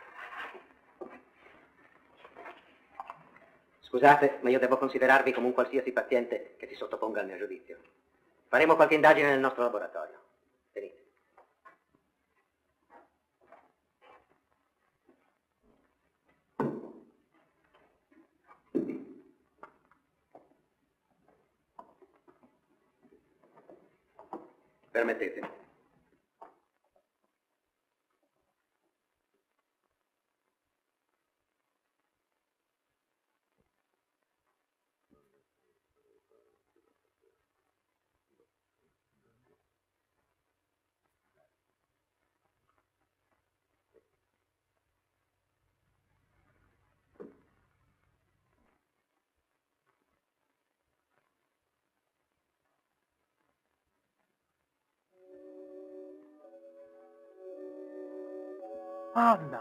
Scusate, ma io devo considerarvi come un qualsiasi paziente che si sottoponga al mio giudizio. Faremo qualche indagine nel nostro laboratorio. Venite. Permettete. Anna!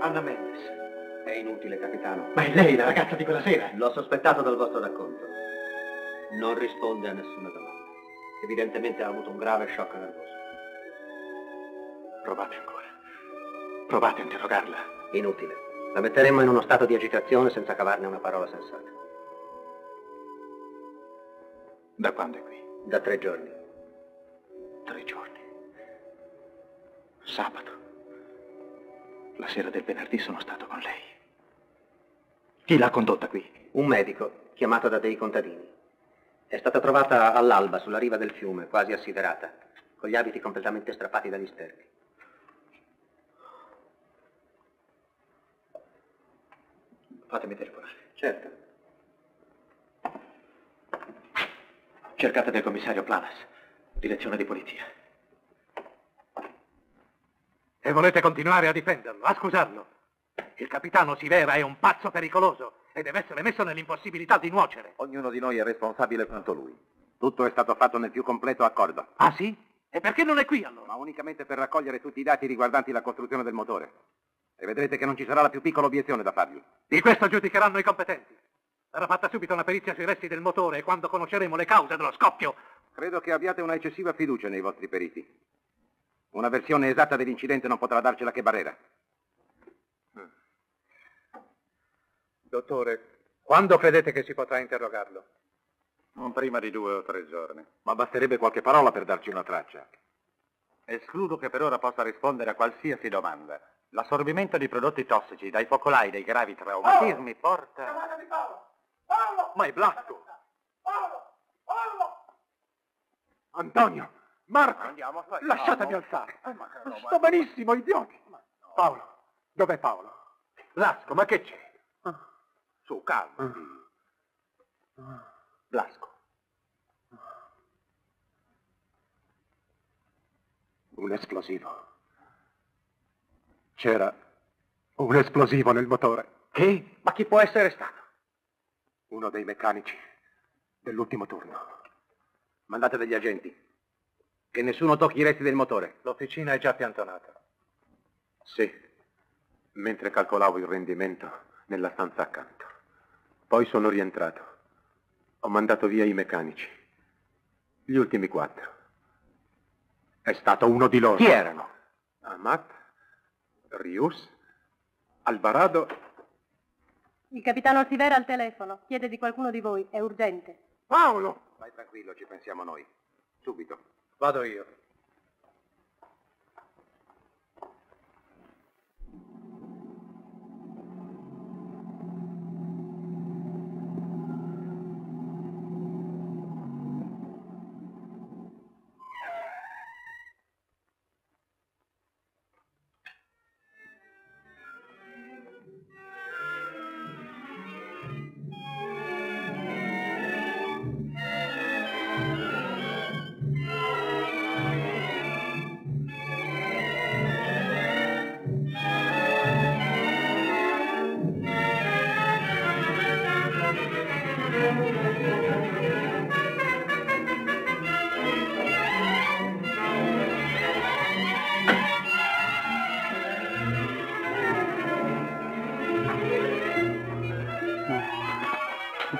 Anna Mendes. È inutile, capitano. Ma è lei la ragazza di quella sera? L'ho sospettato dal vostro racconto. Non risponde a nessuna domanda. Evidentemente ha avuto un grave shock nervoso. Provate ancora. Provate a interrogarla. Inutile. La metteremo in uno stato di agitazione senza cavarne una parola sensata. Da quando è qui? Da tre giorni. Tre giorni. Sabato. La sera del venerdì sono stato con lei. Chi l'ha condotta qui? Un medico, chiamato da dei contadini. È stata trovata all'alba sulla riva del fiume, quasi assiderata, con gli abiti completamente strappati dagli sterpi. Fatemi telefonare. Certo. Cercate del commissario Planas, direzione di polizia. E volete continuare a difenderlo, a scusarlo? Il capitano Sivera è un pazzo pericoloso e deve essere messo nell'impossibilità di nuocere. Ognuno di noi è responsabile quanto lui. Tutto è stato fatto nel più completo accordo. Ah sì? E perché non è qui allora? Ma unicamente per raccogliere tutti i dati riguardanti la costruzione del motore. E vedrete che non ci sarà la più piccola obiezione da fargli. Di questo giudicheranno i competenti. Era fatta subito una perizia sui resti del motore e quando conosceremo le cause dello scoppio... Credo che abbiate una eccessiva fiducia nei vostri periti. Una versione esatta dell'incidente non potrà darcela che Barrera. Dottore, quando credete che si potrà interrogarlo? Non prima di due o tre giorni. Ma basterebbe qualche parola per darci una traccia. Escludo che per ora possa rispondere a qualsiasi domanda. L'assorbimento di prodotti tossici dai focolai dei gravi traumatismi oh! porta... Chiamatemi Paolo! Paolo! Ma è Blasco! Paolo! Paolo! Antonio! Marco! Andiamo, fai, lasciatemi no, alzare! Eh, ma no, sto benissimo, no. Idioti! No. Paolo! Dov'è Paolo? Blasco, ma che c'è? Ah. Su, calma! Ah. Blasco. Ah. Un esplosivo. C'era un esplosivo nel motore. Che? Ma chi può essere stato? Uno dei meccanici dell'ultimo turno. Mandate degli agenti. Che nessuno tocchi i resti del motore. L'officina è già piantonata. Sì, mentre calcolavo il rendimento nella stanza accanto. Poi sono rientrato. Ho mandato via i meccanici. Gli ultimi quattro. È stato uno di loro. Chi erano? Amat, Rius, Alvarado... Il capitano Sivera al telefono. Chiede di qualcuno di voi. È urgente. Paolo! Vai tranquillo, ci pensiamo noi. Subito. Vado io.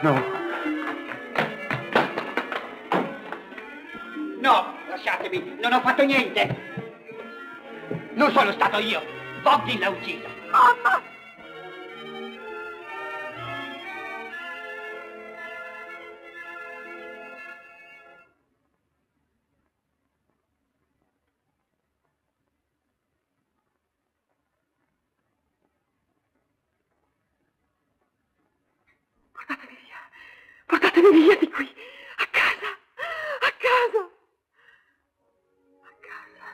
No. No, lasciatemi, non ho fatto niente. Non sono stato io. Votkin l'ha uccisa. Mamma! Portatemi via. Portatemi via di qui. A casa. A casa.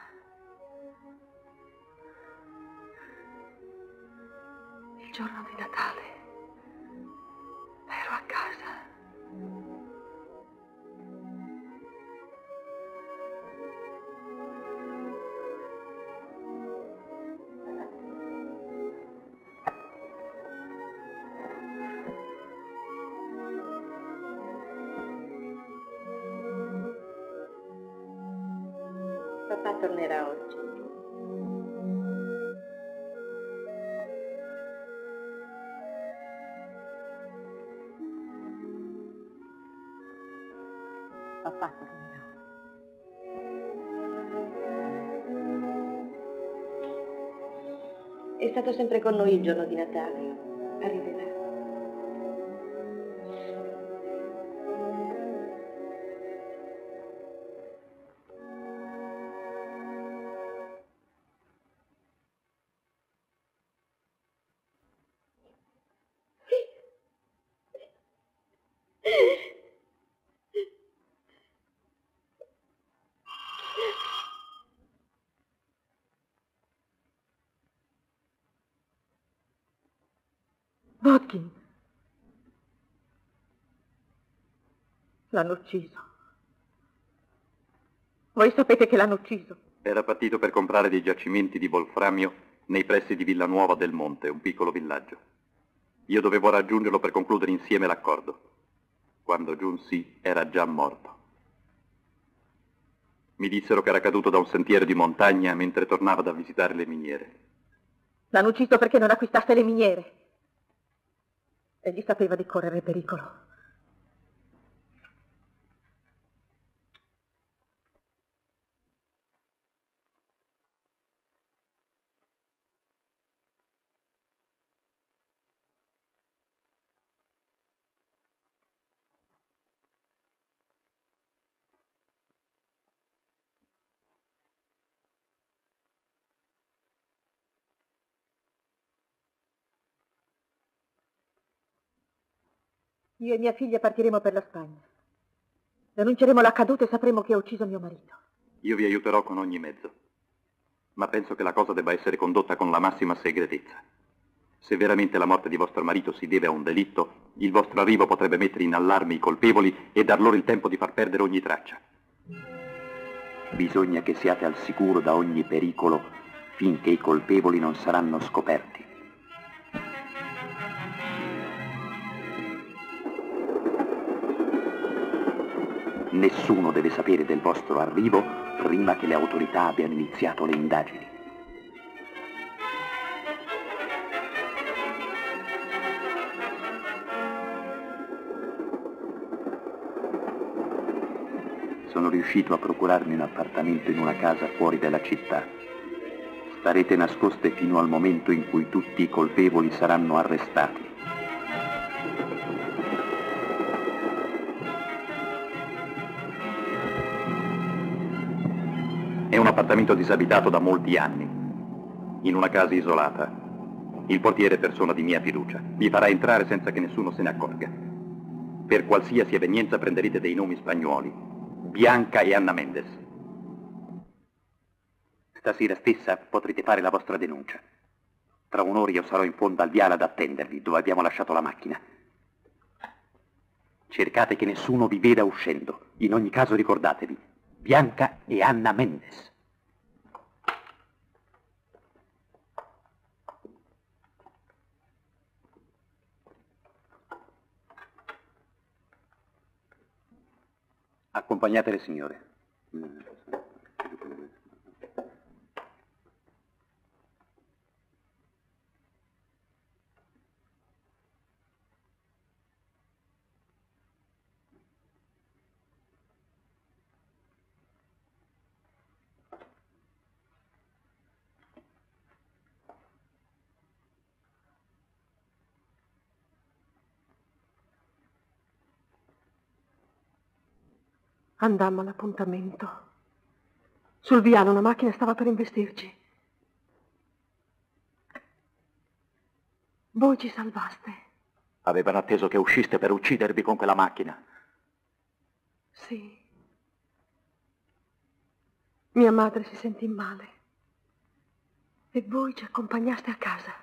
Il giorno di Natale ero a casa. Papà tornerà oggi. È stato sempre con noi il giorno di Natale. Arriverà. Votkin. L'hanno ucciso. Voi sapete che l'hanno ucciso. Era partito per comprare dei giacimenti di wolframio nei pressi di Villanuova del Monte, un piccolo villaggio. Io dovevo raggiungerlo per concludere insieme l'accordo. Quando giunsi era già morto. Mi dissero che era caduto da un sentiero di montagna mentre tornava da visitare le miniere. L'hanno ucciso perché non acquistasse le miniere. Egli sapeva di correre pericolo. Io e mia figlia partiremo per la Spagna. Denunceremo l'accaduto e sapremo chi ha ucciso mio marito. Io vi aiuterò con ogni mezzo. Ma penso che la cosa debba essere condotta con la massima segretezza. Se veramente la morte di vostro marito si deve a un delitto, il vostro arrivo potrebbe mettere in allarme i colpevoli e dar loro il tempo di far perdere ogni traccia. Bisogna che siate al sicuro da ogni pericolo finché i colpevoli non saranno scoperti. Nessuno deve sapere del vostro arrivo prima che le autorità abbiano iniziato le indagini. Sono riuscito a procurarmi un appartamento in una casa fuori dalla città. Starete nascoste fino al momento in cui tutti i colpevoli saranno arrestati. È un appartamento disabitato da molti anni, in una casa isolata. Il portiere è persona di mia fiducia. Vi farà entrare senza che nessuno se ne accorga. Per qualsiasi evenienza prenderete dei nomi spagnoli. Bianca e Anna Mendes. Stasera stessa potrete fare la vostra denuncia. Tra un'ora io sarò in fondo al viale ad attendervi, dove abbiamo lasciato la macchina. Cercate che nessuno vi veda uscendo. In ogni caso ricordatevi. Bianca e Anna Mendes. Accompagnate le signore. Andammo all'appuntamento. Sul viale una macchina stava per investirci. Voi ci salvaste. Avevano atteso che usciste per uccidervi con quella macchina. Sì. Mia madre si sentì male. E voi ci accompagnaste a casa.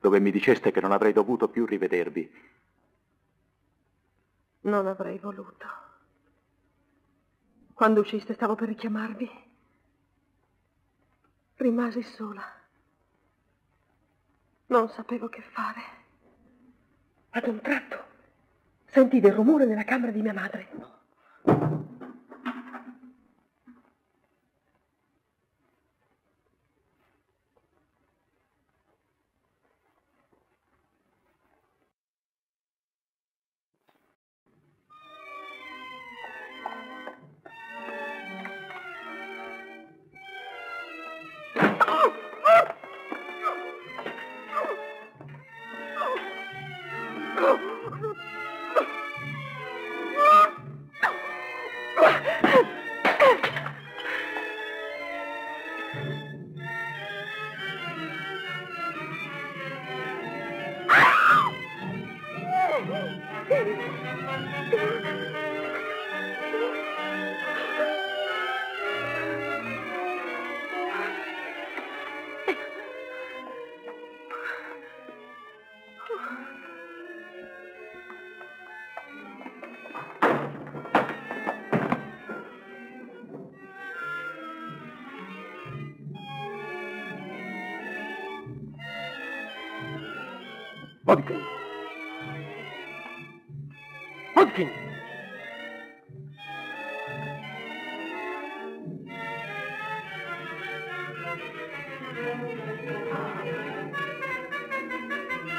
Dove mi diceste che non avrei dovuto più rivedervi. Non avrei voluto. Quando usciste stavo per richiamarvi. Rimasi sola. Non sapevo che fare. Ad un tratto sentii del rumore nella camera di mia madre. Podkin! Podkin!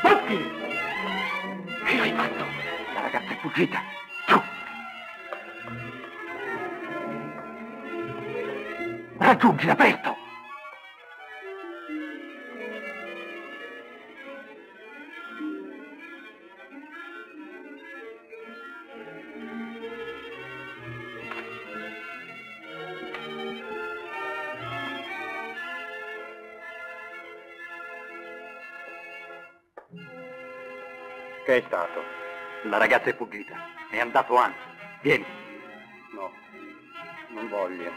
Podkin! Che hai fatto? La ragazza è fuggita! Giù! Raggiungila presto! Che è stato? La ragazza è fuggita. È andato anzi. Vieni. No, non voglio.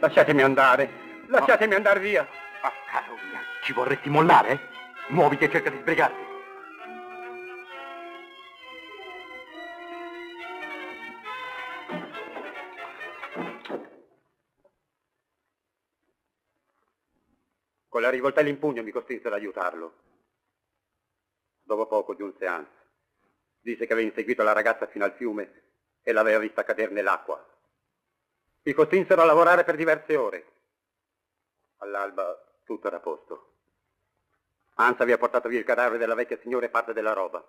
Lasciatemi andare. Lasciatemi no. andare via. Ma caro mia, ci vorresti mollare? Muoviti e cerca di sbrigarti. Con la rivoltella in pugno mi costrinse ad aiutarlo. Dopo poco giunse Hans. Disse che aveva inseguito la ragazza fino al fiume e l'aveva vista cadere nell'acqua. Mi costrinsero a lavorare per diverse ore. All'alba tutto era a posto. Hans aveva portato via il cadavere della vecchia signora e parte della roba.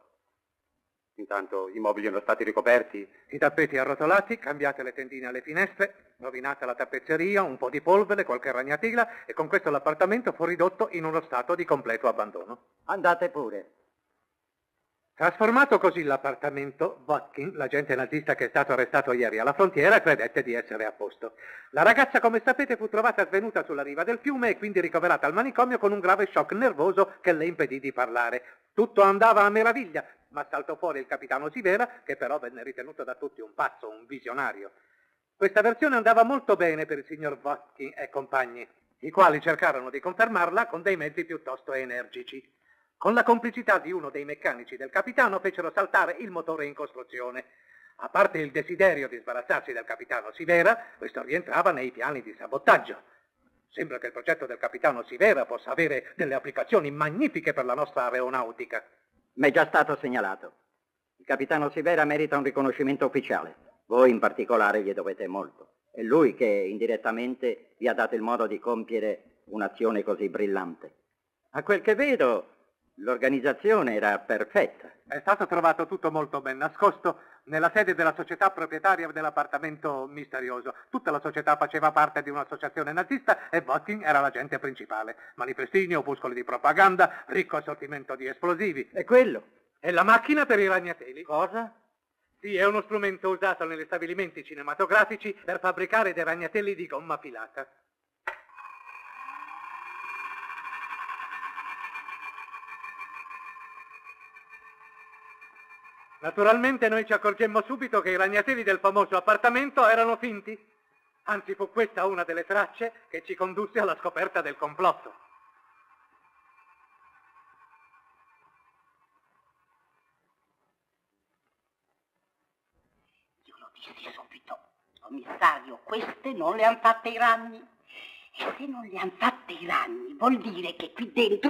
Intanto i mobili erano stati ricoperti, i tappeti arrotolati, cambiate le tendine alle finestre, rovinata la tappezzeria, un po' di polvere, qualche ragnatela, e con questo l'appartamento fu ridotto in uno stato di completo abbandono. Andate pure. Trasformato così l'appartamento, Votkin, l'agente nazista che è stato arrestato ieri alla frontiera, credette di essere a posto. La ragazza, come sapete, fu trovata svenuta sulla riva del fiume e quindi ricoverata al manicomio con un grave shock nervoso che le impedì di parlare. Tutto andava a meraviglia, ma saltò fuori il capitano Sivera, che però venne ritenuto da tutti un pazzo, un visionario. Questa versione andava molto bene per il signor Votkin e compagni, i quali cercarono di confermarla con dei mezzi piuttosto energici. Con la complicità di uno dei meccanici del capitano fecero saltare il motore in costruzione. A parte il desiderio di sbarazzarsi del capitano Sivera, questo rientrava nei piani di sabotaggio. Sembra che il progetto del capitano Sivera possa avere delle applicazioni magnifiche per la nostra aeronautica. M'è già stato segnalato. Il capitano Sivera merita un riconoscimento ufficiale. Voi in particolare gli dovete molto. È lui che indirettamente vi ha dato il modo di compiere un'azione così brillante. A quel che vedo... l'organizzazione era perfetta. È stato trovato tutto molto ben nascosto nella sede della società proprietaria dell'appartamento misterioso. Tutta la società faceva parte di un'associazione nazista e Votkin era l'agente principale. Manifestini, opuscoli di propaganda, ricco assortimento di esplosivi. E quello? E la macchina per i ragnateli? Cosa? Sì, è uno strumento usato negli stabilimenti cinematografici per fabbricare dei ragnatelli di gomma filata. Naturalmente noi ci accorgemmo subito che i ragnatelli del famoso appartamento erano finti. Anzi, fu questa una delle tracce che ci condusse alla scoperta del complotto. Io lo dissi subito. Commissario, queste non le han fatte i ragni. E se non le han fatte i ragni, vuol dire che qui dentro...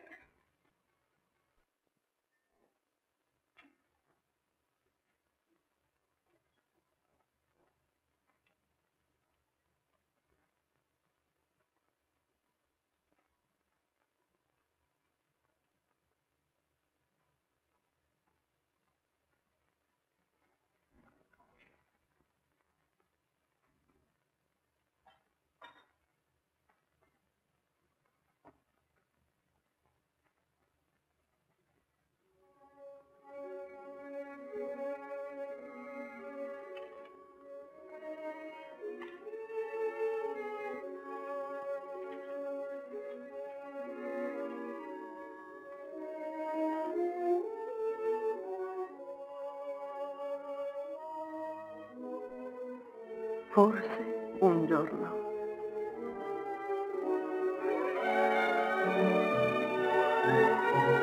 Forse un giorno.